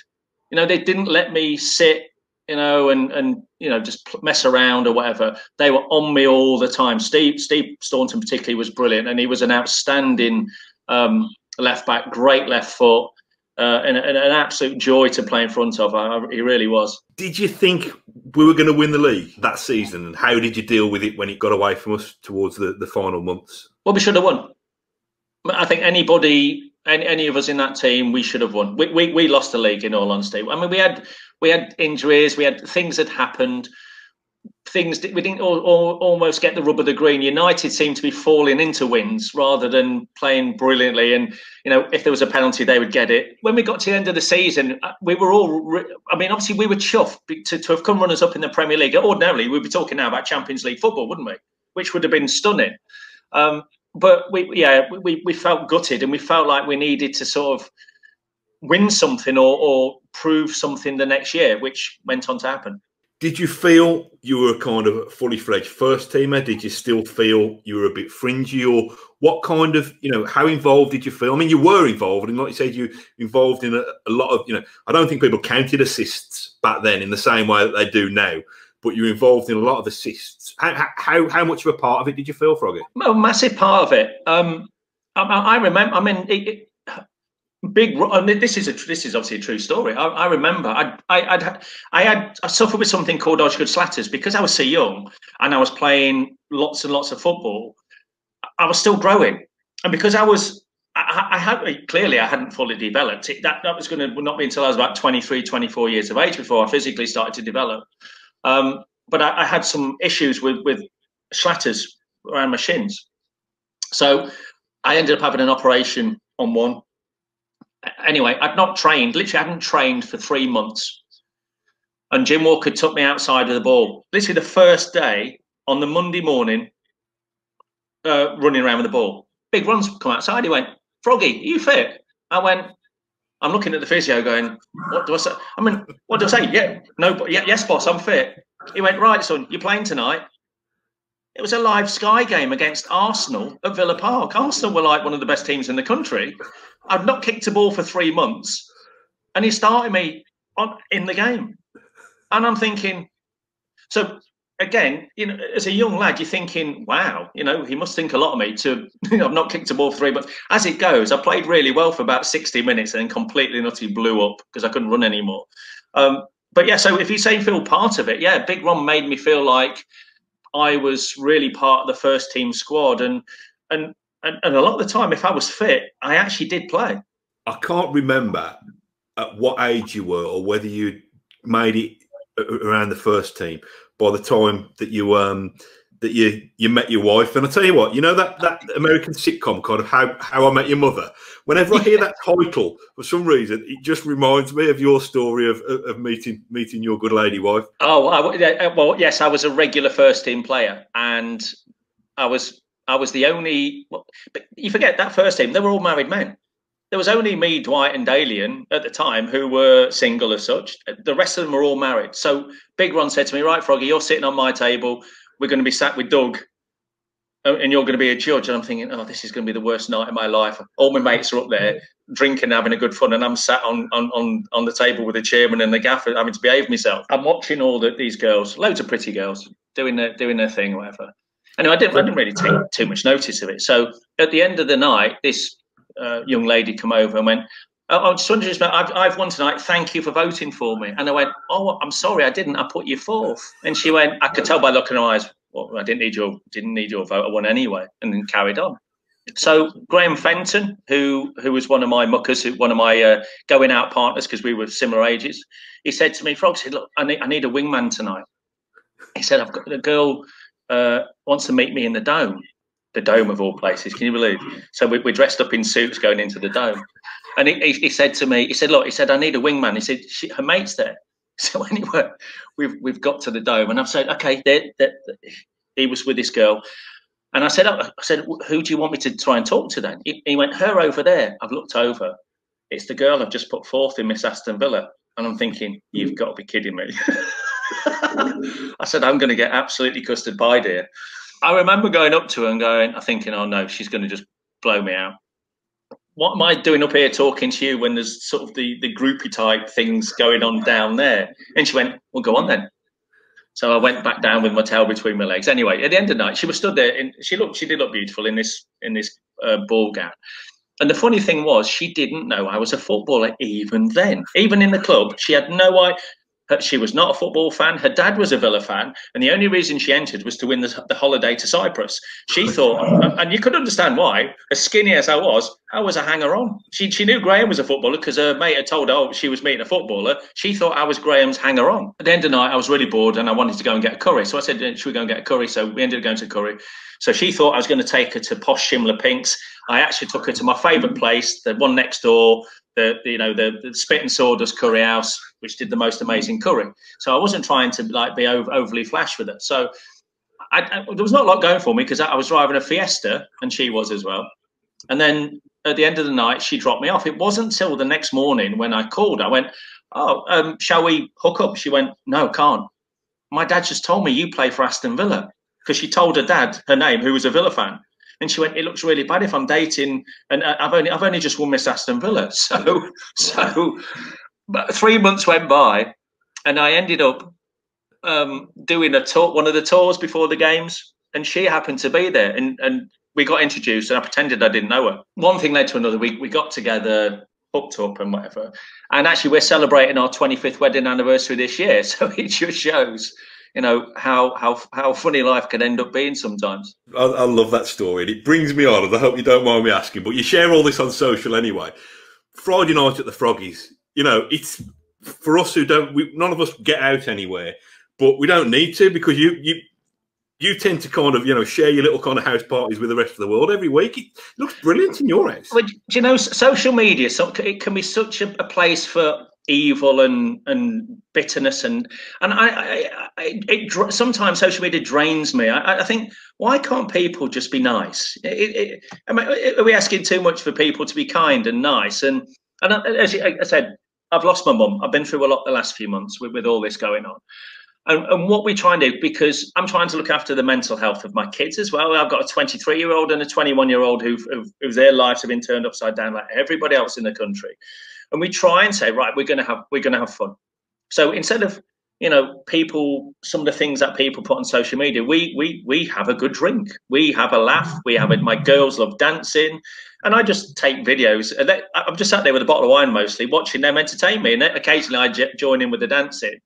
you know, they didn't let me sit. you know, and, and, you know, just mess around or whatever. They were on me all the time. Steve, Steve Staunton particularly was brilliant, and he was an outstanding um, left back, great left foot, uh, and, and an absolute joy to play in front of. I, he really was. Did you think we were going to win the league that season? And how did you deal with it when it got away from us towards the, the final months? Well, we should have won. I think anybody... Any, any of us in that team, we should have won. We, we we lost the league, in all honesty. I mean, we had we had injuries, we had things that happened, things that we didn't all, all, almost get the rub of the green. United seemed to be falling into wins rather than playing brilliantly. And you know, if there was a penalty, they would get it. When we got to the end of the season, we were all. I mean, obviously, we were chuffed to, to have come runners up in the Premier League. Ordinarily, we'd be talking now about Champions League football, wouldn't we? Which would have been stunning. Um, But we, yeah, we we felt gutted, and we felt like we needed to sort of win something or or prove something the next year, which went on to happen. Did you feel you were kind of a fully fledged first teamer? Did you still feel you were a bit fringy, or what kind of, you know, how involved did you feel? I mean, you were involved, and like you said, you were involved in a, a lot of, you know, I don't think people counted assists back then in the same way that they do now. But you're involved in a lot of assists. How how how much of a part of it did you feel, Froggy? A massive part of it. Um, I, I remember. I mean, it, it, big. I mean, this is a this is obviously a true story. I, I remember. I I I'd, I had I suffered with something called Osgood Slatters because I was so young and I was playing lots and lots of football. I was still growing, and because I was. I, I had clearly I hadn't fully developed. It, that that was going to not be until I was about twenty-three, twenty-four years of age before I physically started to develop. Um, but I, I had some issues with, with slatters around my shins. So I ended up having an operation on one. Anyway, I'd not trained, literally I hadn't trained for three months. And Jim Walker took me outside with the ball. Literally the first day on the Monday morning, uh, running around with the ball. Big Ron's come outside, he went, Froggy, are you fit? I went, I'm looking at the physio going, what do I say? I mean, what do I say? Yeah, no, yeah, yes, boss, I'm fit. He went, right, son, you're playing tonight. It was a live Sky game against Arsenal at Villa Park. Arsenal were like one of the best teams in the country. I've not kicked a ball for three months. And he started me on, in the game. And I'm thinking, so again, you know, as a young lad, you're thinking, wow, you know, he must think a lot of me to, you know, I've not kicked a ball for three months. As it goes, I played really well for about sixty minutes and then completely and utterly blew up because I couldn't run anymore. Um, but yeah, so if you say you feel part of it, yeah, Big Ron made me feel like I was really part of the first team squad. And, and, and, and a lot of the time, if I was fit, I actually did play. I can't remember at what age you were or whether you made it around the first team. By the time that you um that you you met your wife, and I tell you what, you know that that American sitcom kind of how how I Met Your Mother. Whenever I hear that title, for some reason, it just reminds me of your story of of meeting meeting your good lady wife. Oh I, well, yes, I was a regular first team player, and I was I was the only. But you forget that first team; they were all married men. There was only me, Dwight and Dalian at the time who were single as such. The rest of them were all married. So Big Ron said to me, right, Froggy, you're sitting on my table. We're going to be sat with Doug and you're going to be a judge. And I'm thinking, oh, this is going to be the worst night of my life. All my mates are up there drinking, having a good fun. And I'm sat on on, on, on the table with the chairman and the gaffer having to behave myself. I'm watching all the, these girls, loads of pretty girls, doing their, doing their thing or whatever. And I didn't, I didn't really take too much notice of it. So at the end of the night, this... Uh, young lady come over and went, oh, I'm just wondering, I've, I've won tonight, thank you for voting for me. And I went, oh, I'm sorry, I didn't, I put you fourth. And she went, I could tell by looking in her eyes, well, I didn't need your didn't need your vote, I won anyway, and then carried on. So Graham Fenton, who who was one of my muckers, who, one of my uh, going out partners, because we were similar ages, he said to me, Frog, said, look, I need, I need a wingman tonight. He said, I've got a girl uh, wants to meet me in the Dome, the Dome of all places. Can you believe? So we, we're dressed up in suits going into the Dome. And he, he, he said to me, he said, look, he said, I need a wingman. He said, she, her mate's there. So anyway, we've we've got to the Dome, and I've said, okay, they're, they're, he was with this girl. And I said, I said, who do you want me to try and talk to then? He, he went, her over there. I've looked over. It's the girl I've just put forth in Miss Aston Villa. And I'm thinking, you've got to be kidding me. I said, I'm going to get absolutely custard pied here. I remember going up to her and going, I'm thinking, oh, no, she's going to just blow me out. What am I doing up here talking to you when there's sort of the, the groupie type things going on down there? And she went, well, go on then. So I went back down with my tail between my legs. Anyway, at the end of the night, she was stood there, and she looked, she did look beautiful in this in this uh, ball gown. And the funny thing was, she didn't know I was a footballer even then. Even in the club, she had no idea. She was not a football fan. Her dad was a Villa fan, and the only reason she entered was to win the, the holiday to Cyprus. She thought, and you could understand why, as skinny as I was, I was a hanger-on. She she knew Graham was a footballer because her mate had told her, oh, she was meeting a footballer. She thought I was Graham's hanger-on. At the end of the night, I was really bored, and I wanted to go and get a curry. So I said, should we go and get a curry? So we ended up going to a curry. So she thought I was going to take her to posh Shimla Pink's. I actually took her to my favourite place, the one next door, the, you know, the, the Spit and Sawdust Curry House, which did the most amazing curry. So I wasn't trying to like be over, overly flash with her. So I, I, there was not a lot going for me because I, I was driving a Fiesta, and she was as well. And then at the end of the night, she dropped me off. It wasn't till the next morning when I called. I went, oh, um, shall we hook up? She went, no, can't. My dad just told me you play for Aston Villa, because she told her dad her name, who was a Villa fan. And she went, it looks really bad if I'm dating, and I've only I've only just won Miss Aston Villa. So so but three months went by, and I ended up um, doing a tour, one of the tours before the games, and she happened to be there, and and we got introduced, and I pretended I didn't know her. One thing led to another. We we got together, hooked up, and whatever. And actually, we're celebrating our twenty-fifth wedding anniversary this year, so it just shows, you know, how how how funny life can end up being sometimes. I, I love that story, and it brings me on, and I hope you don't mind me asking, but you share all this on social anyway. Friday night at the Froggies, you know, it's for us who don't, we, none of us get out anywhere, but we don't need to, because you you you tend to kind of, you know, share your little kind of house parties with the rest of the world every week. It looks brilliant in your house. Well, do you know, social media, so it can be such a, a place for evil and and bitterness, and and I, I, I it sometimes social media drains me. I, I think, why can't people just be nice? It, it, I mean, are we asking too much for people to be kind and nice? And and as I said, I've lost my mum. I've been through a lot the last few months with with all this going on. And, and what we try and do, because I'm trying to look after the mental health of my kids as well. I've got a twenty-three-year-old and a twenty-one-year-old who've, who've, who've their lives have been turned upside down like everybody else in the country. And we try and say, right, we're going to have we're going to have fun. So instead of, you know, people, some of the things that people put on social media, we we we have a good drink, we have a laugh, we have it. My girls love dancing, and I just take videos. And they, I'm just sat there with a bottle of wine, mostly watching them entertain me, and then occasionally I j join in with the dancing.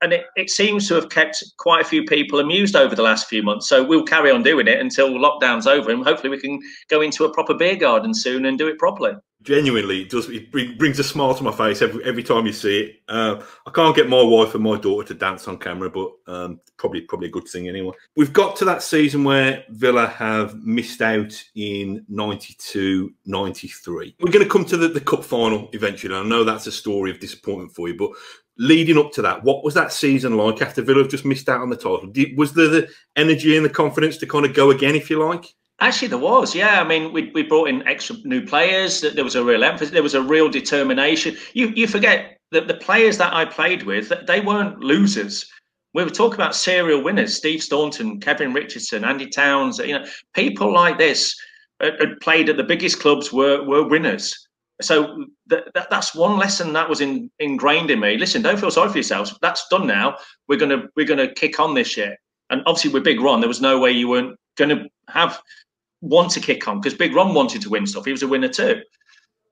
And it, it seems to have kept quite a few people amused over the last few months. So we'll carry on doing it until lockdown's over, and hopefully we can go into a proper beer garden soon and do it properly. Genuinely, it does, it brings a smile to my face every, every time you see it. Uh, I can't get my wife and my daughter to dance on camera, but um, probably probably a good thing anyway. We've got to that season where Villa have missed out in ninety-two ninety-three. We're going to come to the, the cup final eventually. I know that's a story of disappointment for you, but leading up to that, what was that season like after Villa have just missed out on the title? Did, was there the energy and the confidence to kind of go again, if you like? Actually, there was, yeah. I mean, we, we brought in extra new players. There was a real emphasis. There was a real determination. You you forget that the players that I played with, they weren't losers. We were talking about serial winners: Steve Staunton, Kevin Richardson, Andy Towns. You know, people like this had played at the biggest clubs, were were winners. So th th that's one lesson that was in, ingrained in me. Listen, don't feel sorry for yourselves. That's done now. We're gonna we're gonna kick on this year. And obviously with Big Ron, there was no way you weren't gonna have want to kick on, because Big Ron wanted to win stuff. He was a winner too.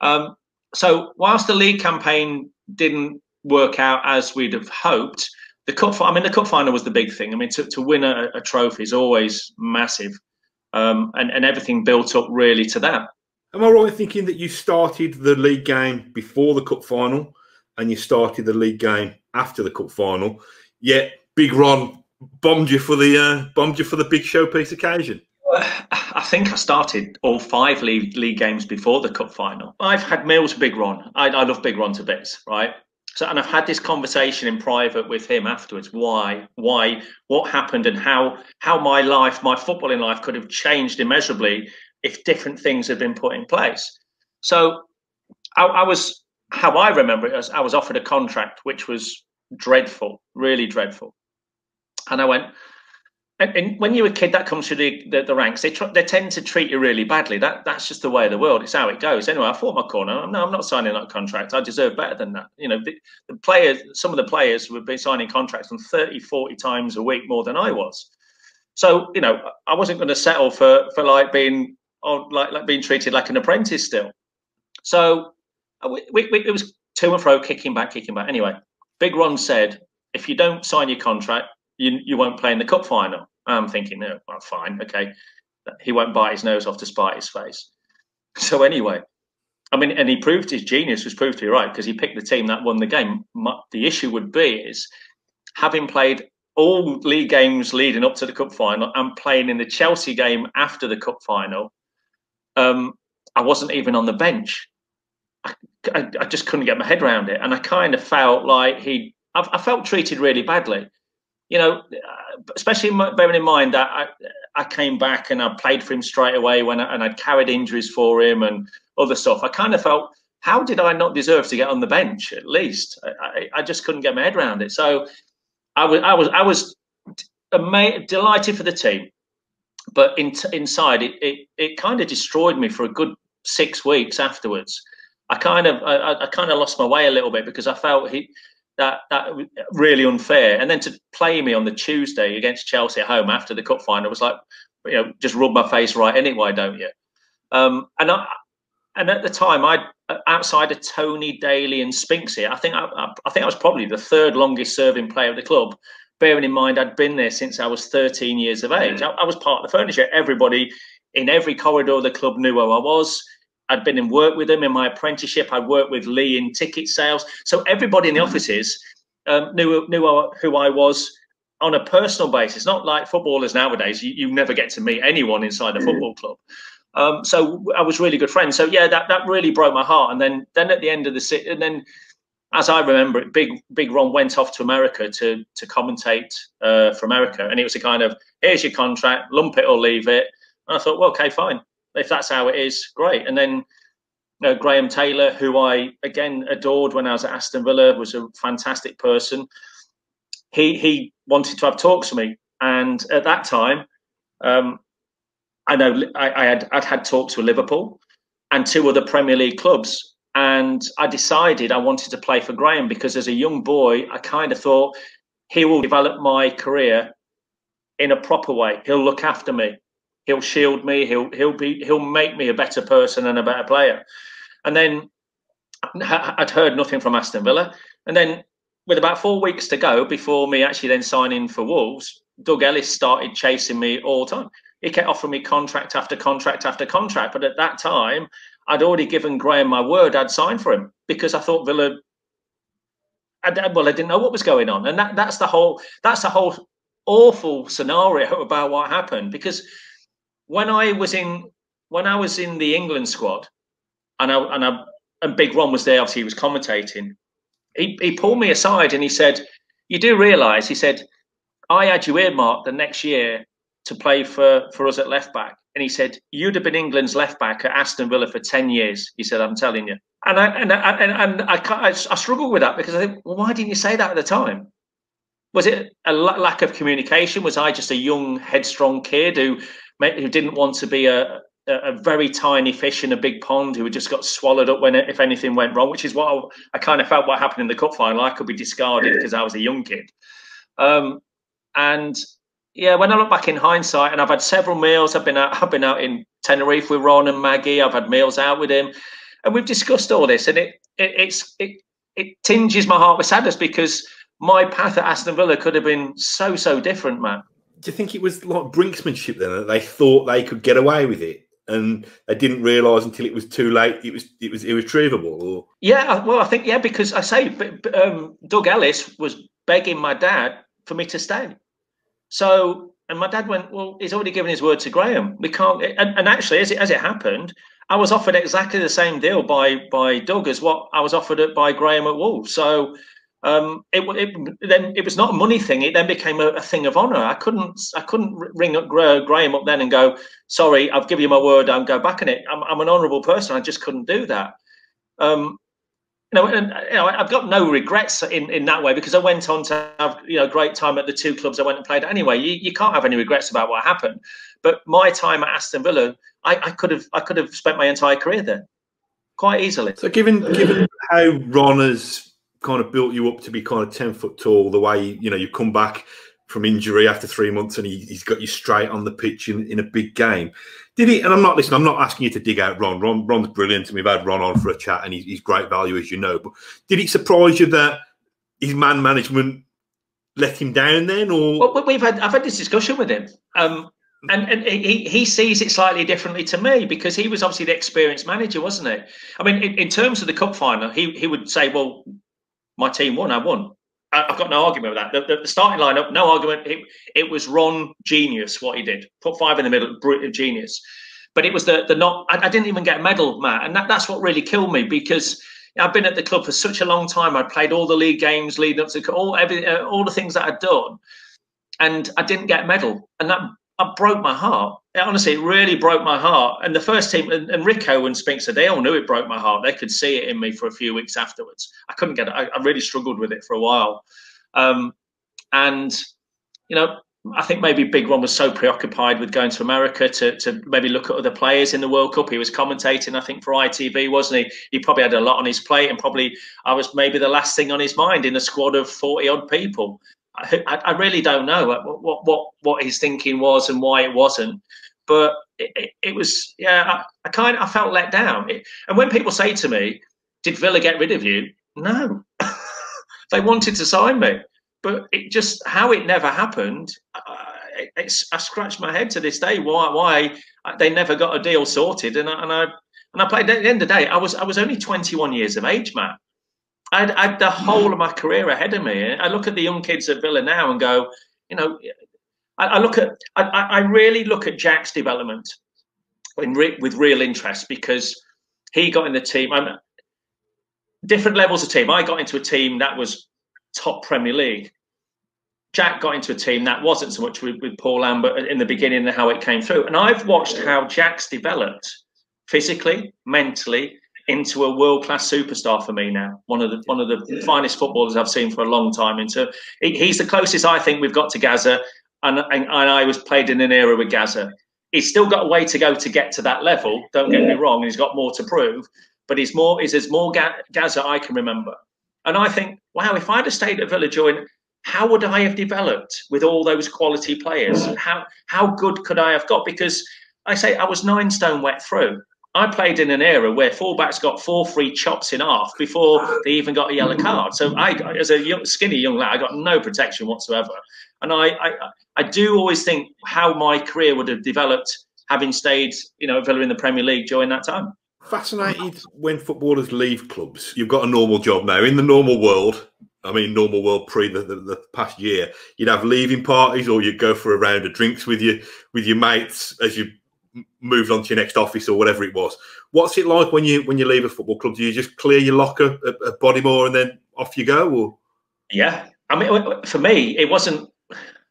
Um, so whilst the league campaign didn't work out as we'd have hoped, the cup I mean the cup final was the big thing. I mean to to win a, a trophy is always massive. um, and, and everything built up really to that. Am I right in thinking that you started the league game before the cup final and you started the league game after the cup final, yet Big Ron bombed you for the uh, bombed you for the big showpiece occasion? I think I started all five league, league games before the cup final. I've had meals with Big Ron. I, I love Big Ron to bits, right? So, and I've had this conversation in private with him afterwards. Why, why, what happened, and how how my life, my footballing life, could have changed immeasurably if different things had been put in place. So, I, I was how I remember it as I was offered a contract, which was dreadful, really dreadful, and I went. And, and when you're a kid that comes through the, the, the ranks, they, they tend to treat you really badly. That That's just the way of the world. It's how it goes. Anyway, I fought my corner. No, I'm not signing that contract. I deserve better than that. You know, the, the players, some of the players would be signing contracts on thirty, forty times a week more than I was. So, you know, I wasn't going to settle for, for like being or like, like being treated like an apprentice still. So we, we, it was to and fro, kicking back, kicking back. Anyway, Big Ron said, if you don't sign your contract, you, you won't play in the cup final. I'm thinking, no, well, fine, okay. He won't bite his nose off to spite his face. So anyway, I mean, and he proved his genius was proved to be right because he picked the team that won the game. My, the issue would be is having played all league games leading up to the cup final and playing in the Chelsea game after the cup final, um, I wasn't even on the bench. I, I, I just couldn't get my head around it. And I kind of felt like he, I, I felt treated really badly. You know, especially bearing in mind that I, I came back and I played for him straight away when I, and I'd carried injuries for him and other stuff. I kind of felt, how did I not deserve to get on the bench at least? I, I just couldn't get my head around it. So I was I was I was amazed, delighted for the team, but in, inside it, it it kind of destroyed me for a good six weeks afterwards. I kind of I, I kind of lost my way a little bit because I felt he. That that was really unfair, and then to play me on the Tuesday against Chelsea at home after the cup final was like, you know, just rub my face right in it. Why don't you? Um, and I, and at the time, I outside of Tony Daly and Spinksy, I think I, I, I think I was probably the third longest serving player of the club. Bearing in mind I'd been there since I was thirteen years of age, I, I was part of the furniture. Everybody in every corridor of the club knew who I was. I'd been in work with him in my apprenticeship. I worked with Lee in ticket sales. So everybody in the offices um, knew, knew who I was on a personal basis, not like footballers nowadays. You, you never get to meet anyone inside a football club. Um, so I was really good friends. So, yeah, that, that really broke my heart. And then then at the end of the season, and then as I remember it, Big Big Ron went off to America to, to commentate uh, for America. And it was a kind of, here's your contract, lump it or leave it. And I thought, well, OK, fine. If that's how it is, great. And then you know, Graham Taylor, who I, again, adored when I was at Aston Villa, was a fantastic person. He he wanted to have talks with me. And at that time, um, I know I, I had, I'd had talks with Liverpool and two other Premier League clubs. And I decided I wanted to play for Graham because as a young boy, I kind of thought he will develop my career in a proper way. He'll look after me. He'll shield me. He'll he'll be he'll make me a better person and a better player. And then I'd heard nothing from Aston Villa. And then with about four weeks to go before me actually then signing for Wolves, Doug Ellis started chasing me all the time. He kept offering me contract after contract after contract. But at that time, I'd already given Graham my word I'd sign for him because I thought Villa. I, well, I didn't know what was going on, and that that's the whole that's the whole awful scenario about what happened because. When I was in, when I was in the England squad, and I, and I, and Big Ron was there. Obviously, he was commentating. He he pulled me aside and he said, "You do realise," he said, "I had you earmarked the next year to play for for us at left back." And he said, "You'd have been England's left back at Aston Villa for ten years." He said, "I'm telling you." And I and I, and and I I, I struggled with that because I think, well, why didn't you say that at the time? Was it a lack of communication? Was I just a young, headstrong kid who? Who didn't want to be a, a very tiny fish in a big pond who had just got swallowed up when if anything went wrong, which is what I, I kind of felt what happened in the cup final. I could be discarded because I was a young kid. Um, and yeah, when I look back in hindsight, and I've had several meals. I've been out. I've been out in Tenerife with Ron and Maggie. I've had meals out with him, and we've discussed all this. And it it it's, it, it tinges my heart with sadness because my path at Aston Villa could have been so so different, man. do you think it was like brinksmanship then, that they thought they could get away with it, and they didn't realise until it was too late it was it was irretrievable? Or yeah, well, I think yeah, because I say um, Doug Ellis was begging my dad for me to stay. So, and my dad went, well, he's already given his word to Graham. We can't. And, and actually, as it as it happened, I was offered exactly the same deal by by Doug as what I was offered at, by Graham at Wolves. So. Um, it, it then it was not a money thing. It then became a, a thing of honour. I couldn't I couldn't ring up Graham up then and go, sorry, I've given you my word, I'll go back on it. I'm, I'm an honourable person. I just couldn't do that. Um, you know, and you know, I've got no regrets in in that way, because I went on to have you know great time at the two clubs I went and played at anyway. You you can't have any regrets about what happened. But my time at Aston Villa, I, I could have I could have spent my entire career there quite easily. So given given how Ron has kind of built you up to be kind of ten foot tall, the way, you know, you come back from injury after three months and he, he's got you straight on the pitch in, in a big game. Did he, and I'm not listening, I'm not asking you to dig out Ron. Ron Ron's brilliant, and we've had Ron on for a chat, and he's, he's great value, as you know. But did it surprise you that his man management let him down then? Or well, we've had, I've had this discussion with him. Um, And, and he, he sees it slightly differently to me, because he was obviously the experienced manager, wasn't he? I mean, in, in terms of the cup final, he, he would say, well, my team won, I won. I've got no argument with that. The, the, the starting lineup, no argument. It, it was Ron genius, what he did. Put five in the middle, genius. But it was the, the not, I, I didn't even get a medal, Matt. And that, that's what really killed me, because I've been at the club for such a long time. I'd played all the league games leading up to all, every, uh, all the things that I'd done. And I didn't get a medal. And that, that broke my heart. It, honestly, it really broke my heart. And the first team, and, and Rico and Spinkster, they all knew it broke my heart. They could see it in me for a few weeks afterwards. I couldn't get it. I, I really struggled with it for a while. Um, and, you know, I think maybe Big Ron was so preoccupied with going to America to, to maybe look at other players in the World Cup. He was commentating, I think, for I T V, wasn't he? He probably had a lot on his plate, and probably I was maybe the last thing on his mind in a squad of forty odd people. I, I really don't know what, what what what his thinking was and why it wasn't, but it, it, it was yeah. I, I kind of I felt let down. It, and when people say to me, "Did Villa get rid of you?" No, they wanted to sign me, but it just how it never happened. I, it, it's I scratched my head to this day why why they never got a deal sorted. And I, and I and I played at the end of the day. I was I was only twenty-one years of age, Matt. I'd, I'd the whole of my career ahead of me. I look at the young kids at Villa now and go, you know, I, I look at, I, I really look at Jack's development in re, with real interest, because he got in the team, I'm, different levels of team. I got into a team that was top Premier League. Jack got into a team that wasn't so much, with, with Paul Lambert in the beginning and how it came through. And I've watched how Jack's developed physically, mentally, into a world-class superstar for me now. One of the one of the yeah. finest footballers I've seen for a long time. And so he's the closest I think we've got to Gazza, and, and, and I was played in an era with Gazza. He's still got a way to go to get to that level. Don't get yeah. me wrong, and he's got more to prove. But he's more is there's more Ga Gazza I can remember. And I think, wow, if I'd have stayed at Villa during, how would I have developed with all those quality players? Yeah. How how good could I have got? Because I say I was nine stone wet through. I played in an era where fullbacks got four free chops in half before they even got a yellow card. So I, as a young, skinny young lad, I got no protection whatsoever. And I, I, I do always think how my career would have developed having stayed, you know, Villa in the Premier League during that time. Fascinated when footballers leave clubs. You've got a normal job now in the normal world. I mean, normal world pre the, the, the past year. You'd have leaving parties, or you'd go for a round of drinks with your with your mates as you moved on to your next office or whatever it was. What's it like when you when you leave a football club? Do you just clear your locker at, at Bodymore and then off you go? Or yeah, I mean, for me, it wasn't.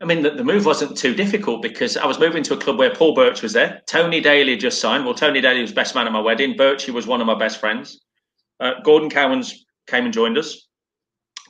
I mean, the, the move wasn't too difficult, because I was moving to a club where Paul Birch was there. Tony Daly just signed. Well, Tony Daly was best man at my wedding. Birchie was one of my best friends. Uh, Gordon Cowans came and joined us.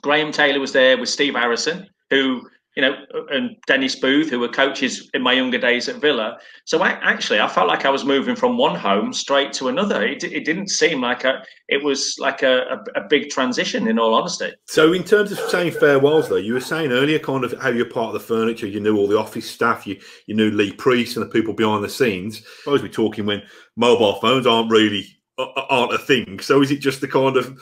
Graham Taylor was there with Steve Harrison, who. You know, and Dennis Booth, who were coaches in my younger days at Villa. So I, actually, I felt like I was moving from one home straight to another. It, it didn't seem like a, it was like a, a, a big transition, in all honesty. So in terms of saying farewells, though, you were saying earlier kind of how you're part of the furniture, you knew all the office staff, you, you knew Lee Priest and the people behind the scenes. I suppose we're talking when mobile phones aren't really, aren't a thing. So is it just the kind of,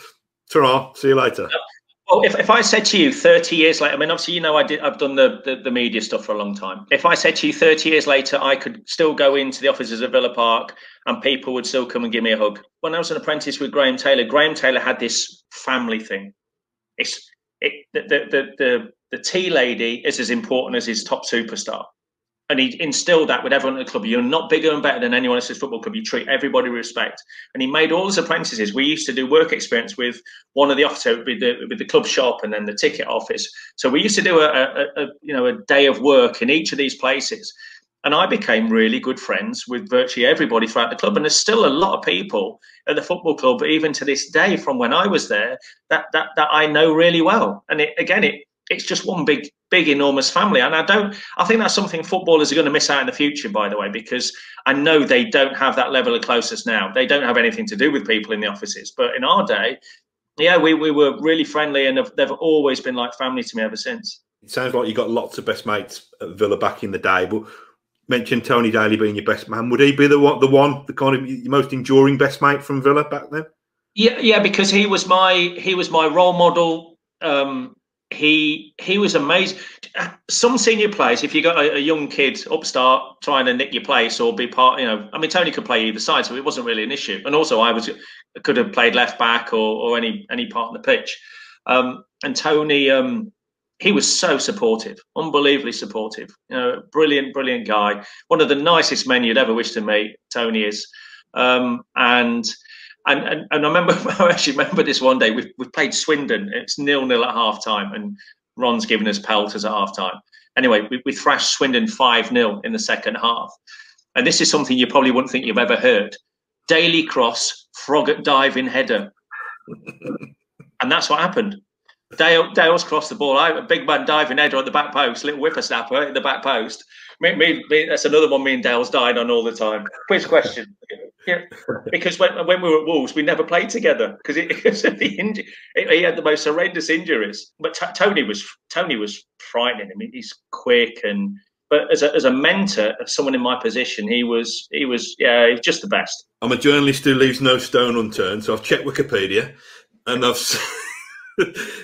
ta-ra, see you later? No. Well, if, if I said to you thirty years later, I mean, obviously, you know, I did, I've done the, the, the media stuff for a long time. If I said to you thirty years later, I could still go into the offices of Villa Park and people would still come and give me a hug. When I was an apprentice with Graham Taylor, Graham Taylor had this family thing. It's it, the, the, the, the, the tea lady is as important as his top superstar. And he instilled that with everyone at the club. You're not bigger and better than anyone else's football club. You treat everybody with respect. And he made all his apprentices. We used to do work experience with one of the officers, with the, with the club shop and then the ticket office. So we used to do a, a, a you know a day of work in each of these places. And I became really good friends with virtually everybody throughout the club. And there's still a lot of people at the football club, even to this day, from when I was there, that that that I know really well. And it, again, it. It's just one big, big, enormous family. And I don't, I think that's something footballers are going to miss out in the future, by the way, because I know they don't have that level of closeness now. They don't have anything to do with people in the offices. But in our day, yeah, we, we were really friendly and have, they've always been like family to me ever since. It sounds like you got lots of best mates at Villa back in the day. But mentioned Tony Daly being your best man. Would he be the one, the one, the kind of your most enduring best mate from Villa back then? Yeah, yeah, because he was my, he was my role model. Um, He he was amazing. Some senior players, if you got a, a young kid upstart trying to nick your place or be part, you know, I mean, Tony could play either side, so it wasn't really an issue. And also, I was could have played left back or or any any part of the pitch. Um, and Tony, um, he was so supportive, unbelievably supportive. You know, brilliant, brilliant guy. One of the nicest men you'd ever wish to meet. Tony is, um, and. And, and and I remember I actually remember this one day. We've, we've played Swindon. It's nil nil at half time, and Ron's giving us pelters at half time. Anyway, we, we thrashed Swindon five nil in the second half, and this is something you probably wouldn't think you've ever heard: daily cross, Froggatt diving header, and that's what happened. Dale Dale's crossed the ball. I a big man diving header at the back post, little whippersnapper at the back post. Me, me, me, that's another one me and Dale's died on all the time. Quiz question. Yeah, because when when we were at Wolves, we never played together because he had the most horrendous injuries. But t Tony was Tony was frightening. I mean, he's quick and but as a as a mentor of someone in my position, he was he was yeah, he was just the best. I'm a journalist who leaves no stone unturned, so I've checked Wikipedia, and I've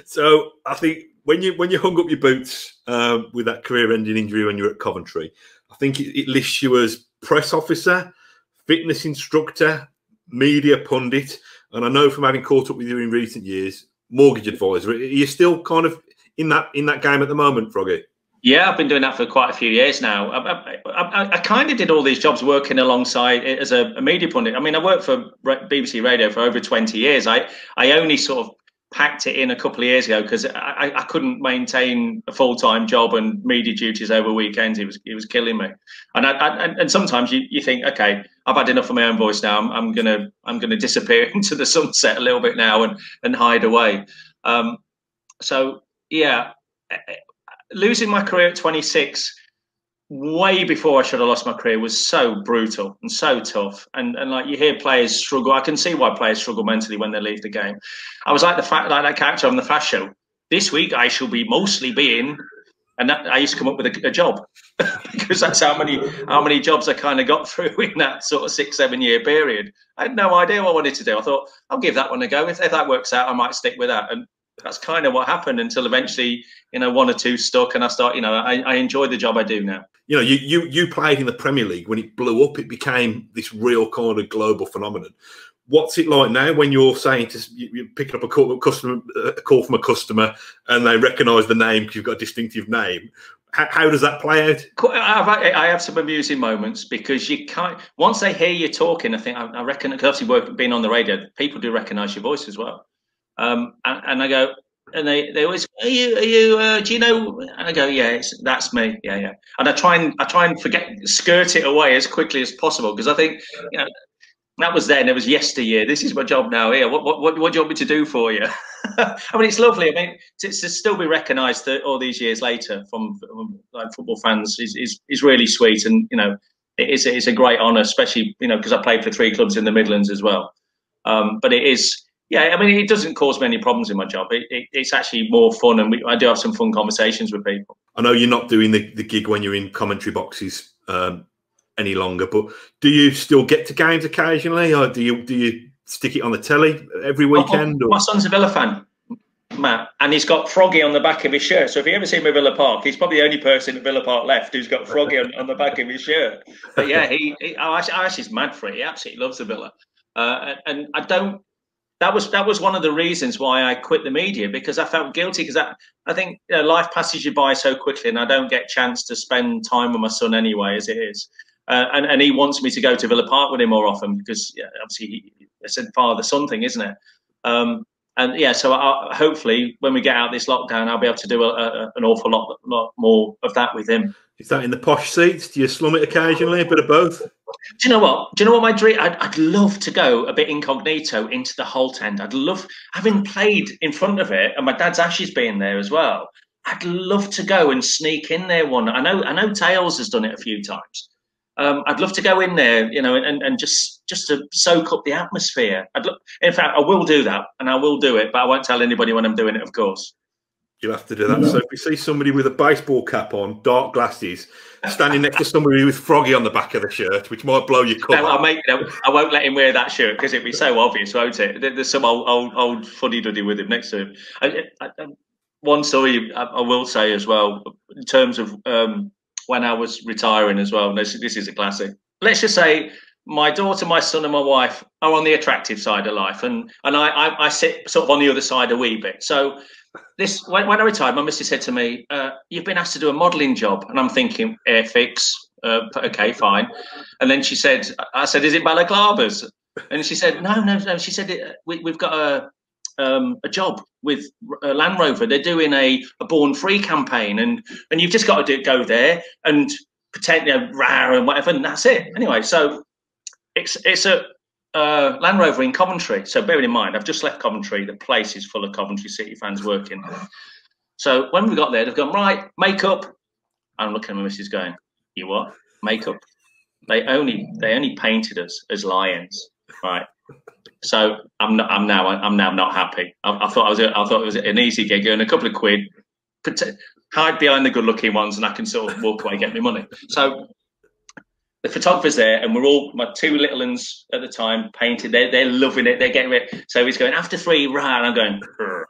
so I think when you when you hung up your boots uh, with that career-ending injury when you were at Coventry, I think it, it lists you as press officer, fitness instructor, media pundit, and I know from having caught up with you in recent years, mortgage advisor. Are you still kind of in that in that game at the moment, Froggy? Yeah, I've been doing that for quite a few years now. I, I, I, I kind of did all these jobs working alongside as a, a media pundit. I mean, I worked for B B C Radio for over twenty years. I, I only sort of packed it in a couple of years ago because I, I couldn't maintain a full-time job and media duties over weekends. It was it was killing me, and I, I, and sometimes you you think, okay, I've had enough of my own voice now. I'm, I'm gonna I'm gonna disappear into the sunset a little bit now and and hide away. Um, so yeah, losing my career at twenty-six, way before I should have lost my career, was so brutal and so tough. And and like you hear players struggle. I can see why players struggle mentally when they leave the game. I was like the fact like that character on the Fast Show. This week I shall be mostly being, and that, I used to come up with a, a job because that's how many how many jobs I kind of got through in that sort of six seven year period. I had no idea what I wanted to do. I thought I'll give that one a go. If, if that works out, I might stick with that. And that's kind of what happened until eventually, you know, one or two stuck, and I start, you know, I, I enjoy the job I do now. You know, you, you you played in the Premier League. When it blew up, it became this real kind of global phenomenon. What's it like now when you're saying to you're picking up a call, a customer, a call from a customer, and they recognise the name because you've got a distinctive name? How, how does that play out? I have some amusing moments because you can't. Once they hear you talking, I think I, I reckon because obviously being on the radio, people do recognise your voice as well. Um, and, and I go, and they, they always, are you, are you, uh, do you know? And I go, yeah, it's, that's me. Yeah, yeah. And I try and, I try and forget, skirt it away as quickly as possible. Cause I think, you know, that was then, it was yesteryear. This is my job now here. What, what, what, what do you want me to do for you? I mean, it's lovely. I mean, to, to still be recognized all these years later from, from like football fans is, is, is really sweet. And, you know, it is, it's a great honor, especially, you know, cause I played for three clubs in the Midlands as well. Um, but it is, yeah, I mean, it doesn't cause many problems in my job. It, it, it's actually more fun, and we, I do have some fun conversations with people. I know you're not doing the, the gig when you're in commentary boxes um, any longer, but do you still get to games occasionally, or do you do you stick it on the telly every weekend? Oh, my or? son's a Villa fan. Matt, and he's got Froggy on the back of his shirt. So if you ever see him at Villa Park, he's probably the only person at Villa Park left who's got Froggy on, on the back of his shirt. But yeah, he, he Ash is mad for it. He absolutely loves the Villa, uh, and I don't. That was that was one of the reasons why I quit the media, because I felt guilty, because I, I think you know, life passes you by so quickly, and I don't get a chance to spend time with my son anyway as it is. Uh, and, and he wants me to go to Villa Park with him more often, because yeah, obviously he, it's a father-son thing, isn't it? Um, and yeah, so I, hopefully when we get out of this lockdown, I'll be able to do a, a, an awful lot, lot more of that with him. Is that in the posh seats? Do you slum it occasionally? A bit of both? Do you know what? Do you know what my dream? I'd, I'd love to go a bit incognito into the Holt End. I'd love, having played in front of it and my dad's Ashes being there as well, I'd love to go and sneak in there one. I know, I know Tails has done it a few times. Um, I'd love to go in there, you know, and, and just just to soak up the atmosphere. I'd look, in fact, I will do that, and I will do it, but I won't tell anybody when I'm doing it, of course. You'll have to do that. No. So if you see somebody with a baseball cap on, dark glasses, standing next to somebody with Froggy on the back of the shirt, which might blow your cover. No, I'll make, you know, I won't let him wear that shirt, because it'd be so obvious, won't it? There's some old, old, old fuddy-duddy with him next to him. I, I, one story I, I will say as well, in terms of... Um, when I was retiring as well. This, this is a classic. Let's just say my daughter, my son and my wife are on the attractive side of life. And, and I, I, I sit sort of on the other side a wee bit. So this, when, when I retired, my missus said to me, uh, you've been asked to do a modelling job. And I'm thinking, air fix. Uh, okay, fine. And then she said, I said, is it balaclavas? And she said, no, no, no. She said, we, we've got a, Um, a job with uh, Land Rover. They're doing a, a Born Free campaign, and and you've just got to do, go there and pretend, you know, rah and whatever, and that's it. Anyway, so it's it's a uh, Land Rover in Coventry. So bearing in mind, I've just left Coventry. The place is full of Coventry City fans working. So when we got there, they've gone, right, makeup. I'm looking at my missus going, you what? Makeup? They only they only painted us as lions, right? So I'm not, I'm now I'm now not happy. I, I thought I was I thought it was an easy gig, earn a couple of quid, hide behind the good-looking ones, and I can sort of walk away and get me money. So the photographer's there, and we're all, my two little ones at the time painted. They're they're loving it. They're getting it. So he's going after three, right? And I'm going. Brr.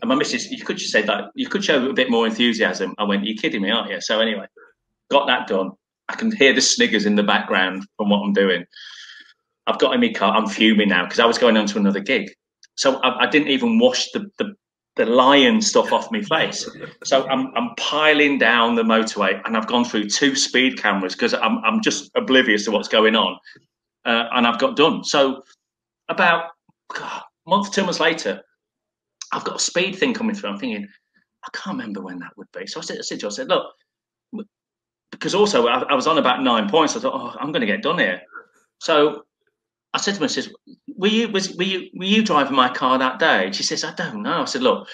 And my missus, you could just say that. You could show a bit more enthusiasm. I went, you're kidding me, aren't you? So anyway, got that done. I can hear the sniggers in the background from what I'm doing. I've got in my car, I'm fuming now because I was going on to another gig. So I, I didn't even wash the, the, the lion stuff off my face. So I'm, I'm piling down the motorway, and I've gone through two speed cameras because I'm, I'm just oblivious to what's going on. Uh, and I've got done. So about God, a month, two months later, I've got a speed thing coming through. I'm thinking, I can't remember when that would be. So I said, I said, to her, I said look, because also I, I was on about nine points. I thought, oh, I'm going to get done here. So I said to her, I says, were you, was, were, you, were you driving my car that day? She says, I don't know. I said, look,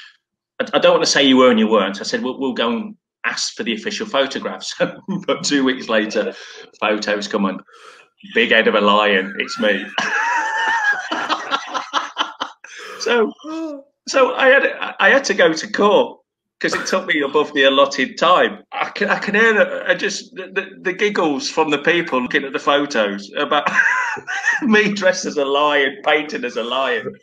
I, I don't want to say you were and you weren't. I said, we'll, we'll go and ask for the official photographs. But two weeks later, photos come on. Big head of a lion. It's me. so so I, had, I had to go to court because it took me above the allotted time. I can, I can hear the, I just the, the giggles from the people looking at the photos about... me dressed as a lion, painted as a lion.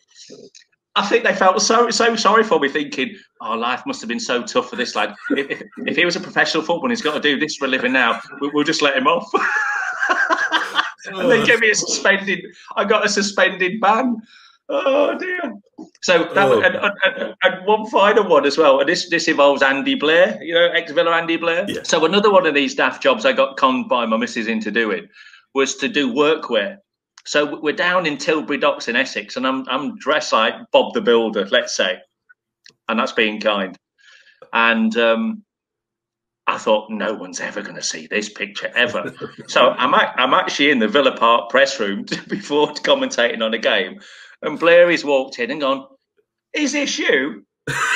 I think they felt so so sorry for me, thinking, oh, life must have been so tough for this lad. If, if, if he was a professional footballer, he's got to do this for a living now. We, we'll just let him off. And they gave me a suspended. I got a suspended ban. Oh dear. So that oh. and, and, and one final one as well. And this this involves Andy Blair, you know, ex-Villa Andy Blair. Yeah. So another one of these daft jobs I got conned by my missus into doing was to do workwear. So we're down in Tilbury Docks in Essex, and I'm I'm dressed like Bob the Builder, let's say, and that's being kind. And um, I thought, no one's ever going to see this picture ever. So I'm I'm actually in the Villa Park press room before commentating on a game, and Blairy's walked in and gone, "Is this you?"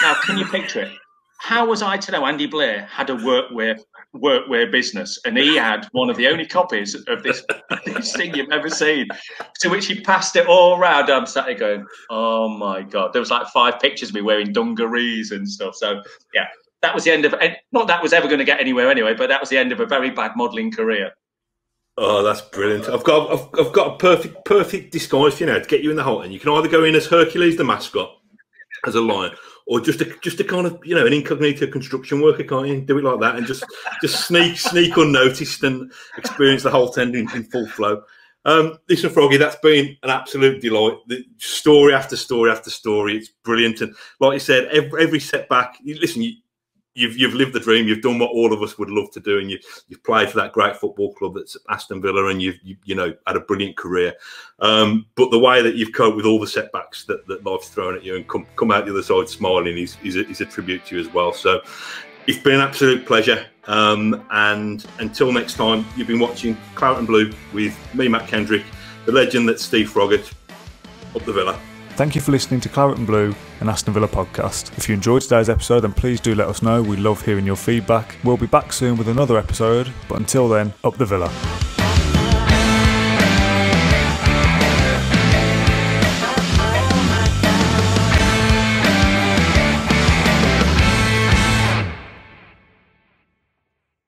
Now, can you picture it? How was I to know Andy Blair had a workwear workwear business, and he had one of the only copies of this, this thing you've ever seen, to which he passed it all around. I'm sat there going, oh my God. There was like five pictures of me wearing dungarees and stuff. So yeah, that was the end of, not that was ever going to get anywhere anyway, but that was the end of a very bad modelling career. Oh, that's brilliant. I've got I've, I've got a perfect perfect disguise for you now to get you in the Holt End. You can either go in as Hercules the mascot, as a lion, or just a just a kind of, you know, an incognito construction worker, can't you? Do it like that and just just sneak sneak unnoticed and experience the whole tender in, in full flow. Um, listen, Froggy, that's been an absolute delight. The story after story after story, it's brilliant. And like you said, every, every setback. You, listen, you, you've you've lived the dream. You've done what all of us would love to do, and you you've played for that great football club that's Aston Villa, and you've you, you know had a brilliant career. Um, but the way that you've coped with all the setbacks that, that life's thrown at you and come come out the other side smiling is is a, is a tribute to you as well. So it's been an absolute pleasure. Um, and until next time, you've been watching Claret and Blue with me, Matt Kendrick, the legend that's Steve Froggatt. Up the Villa. Thank you for listening to Claret and Blue, an Aston Villa podcast. If you enjoyed today's episode, then please do let us know. We love hearing your feedback. We'll be back soon with another episode, but until then, up the Villa.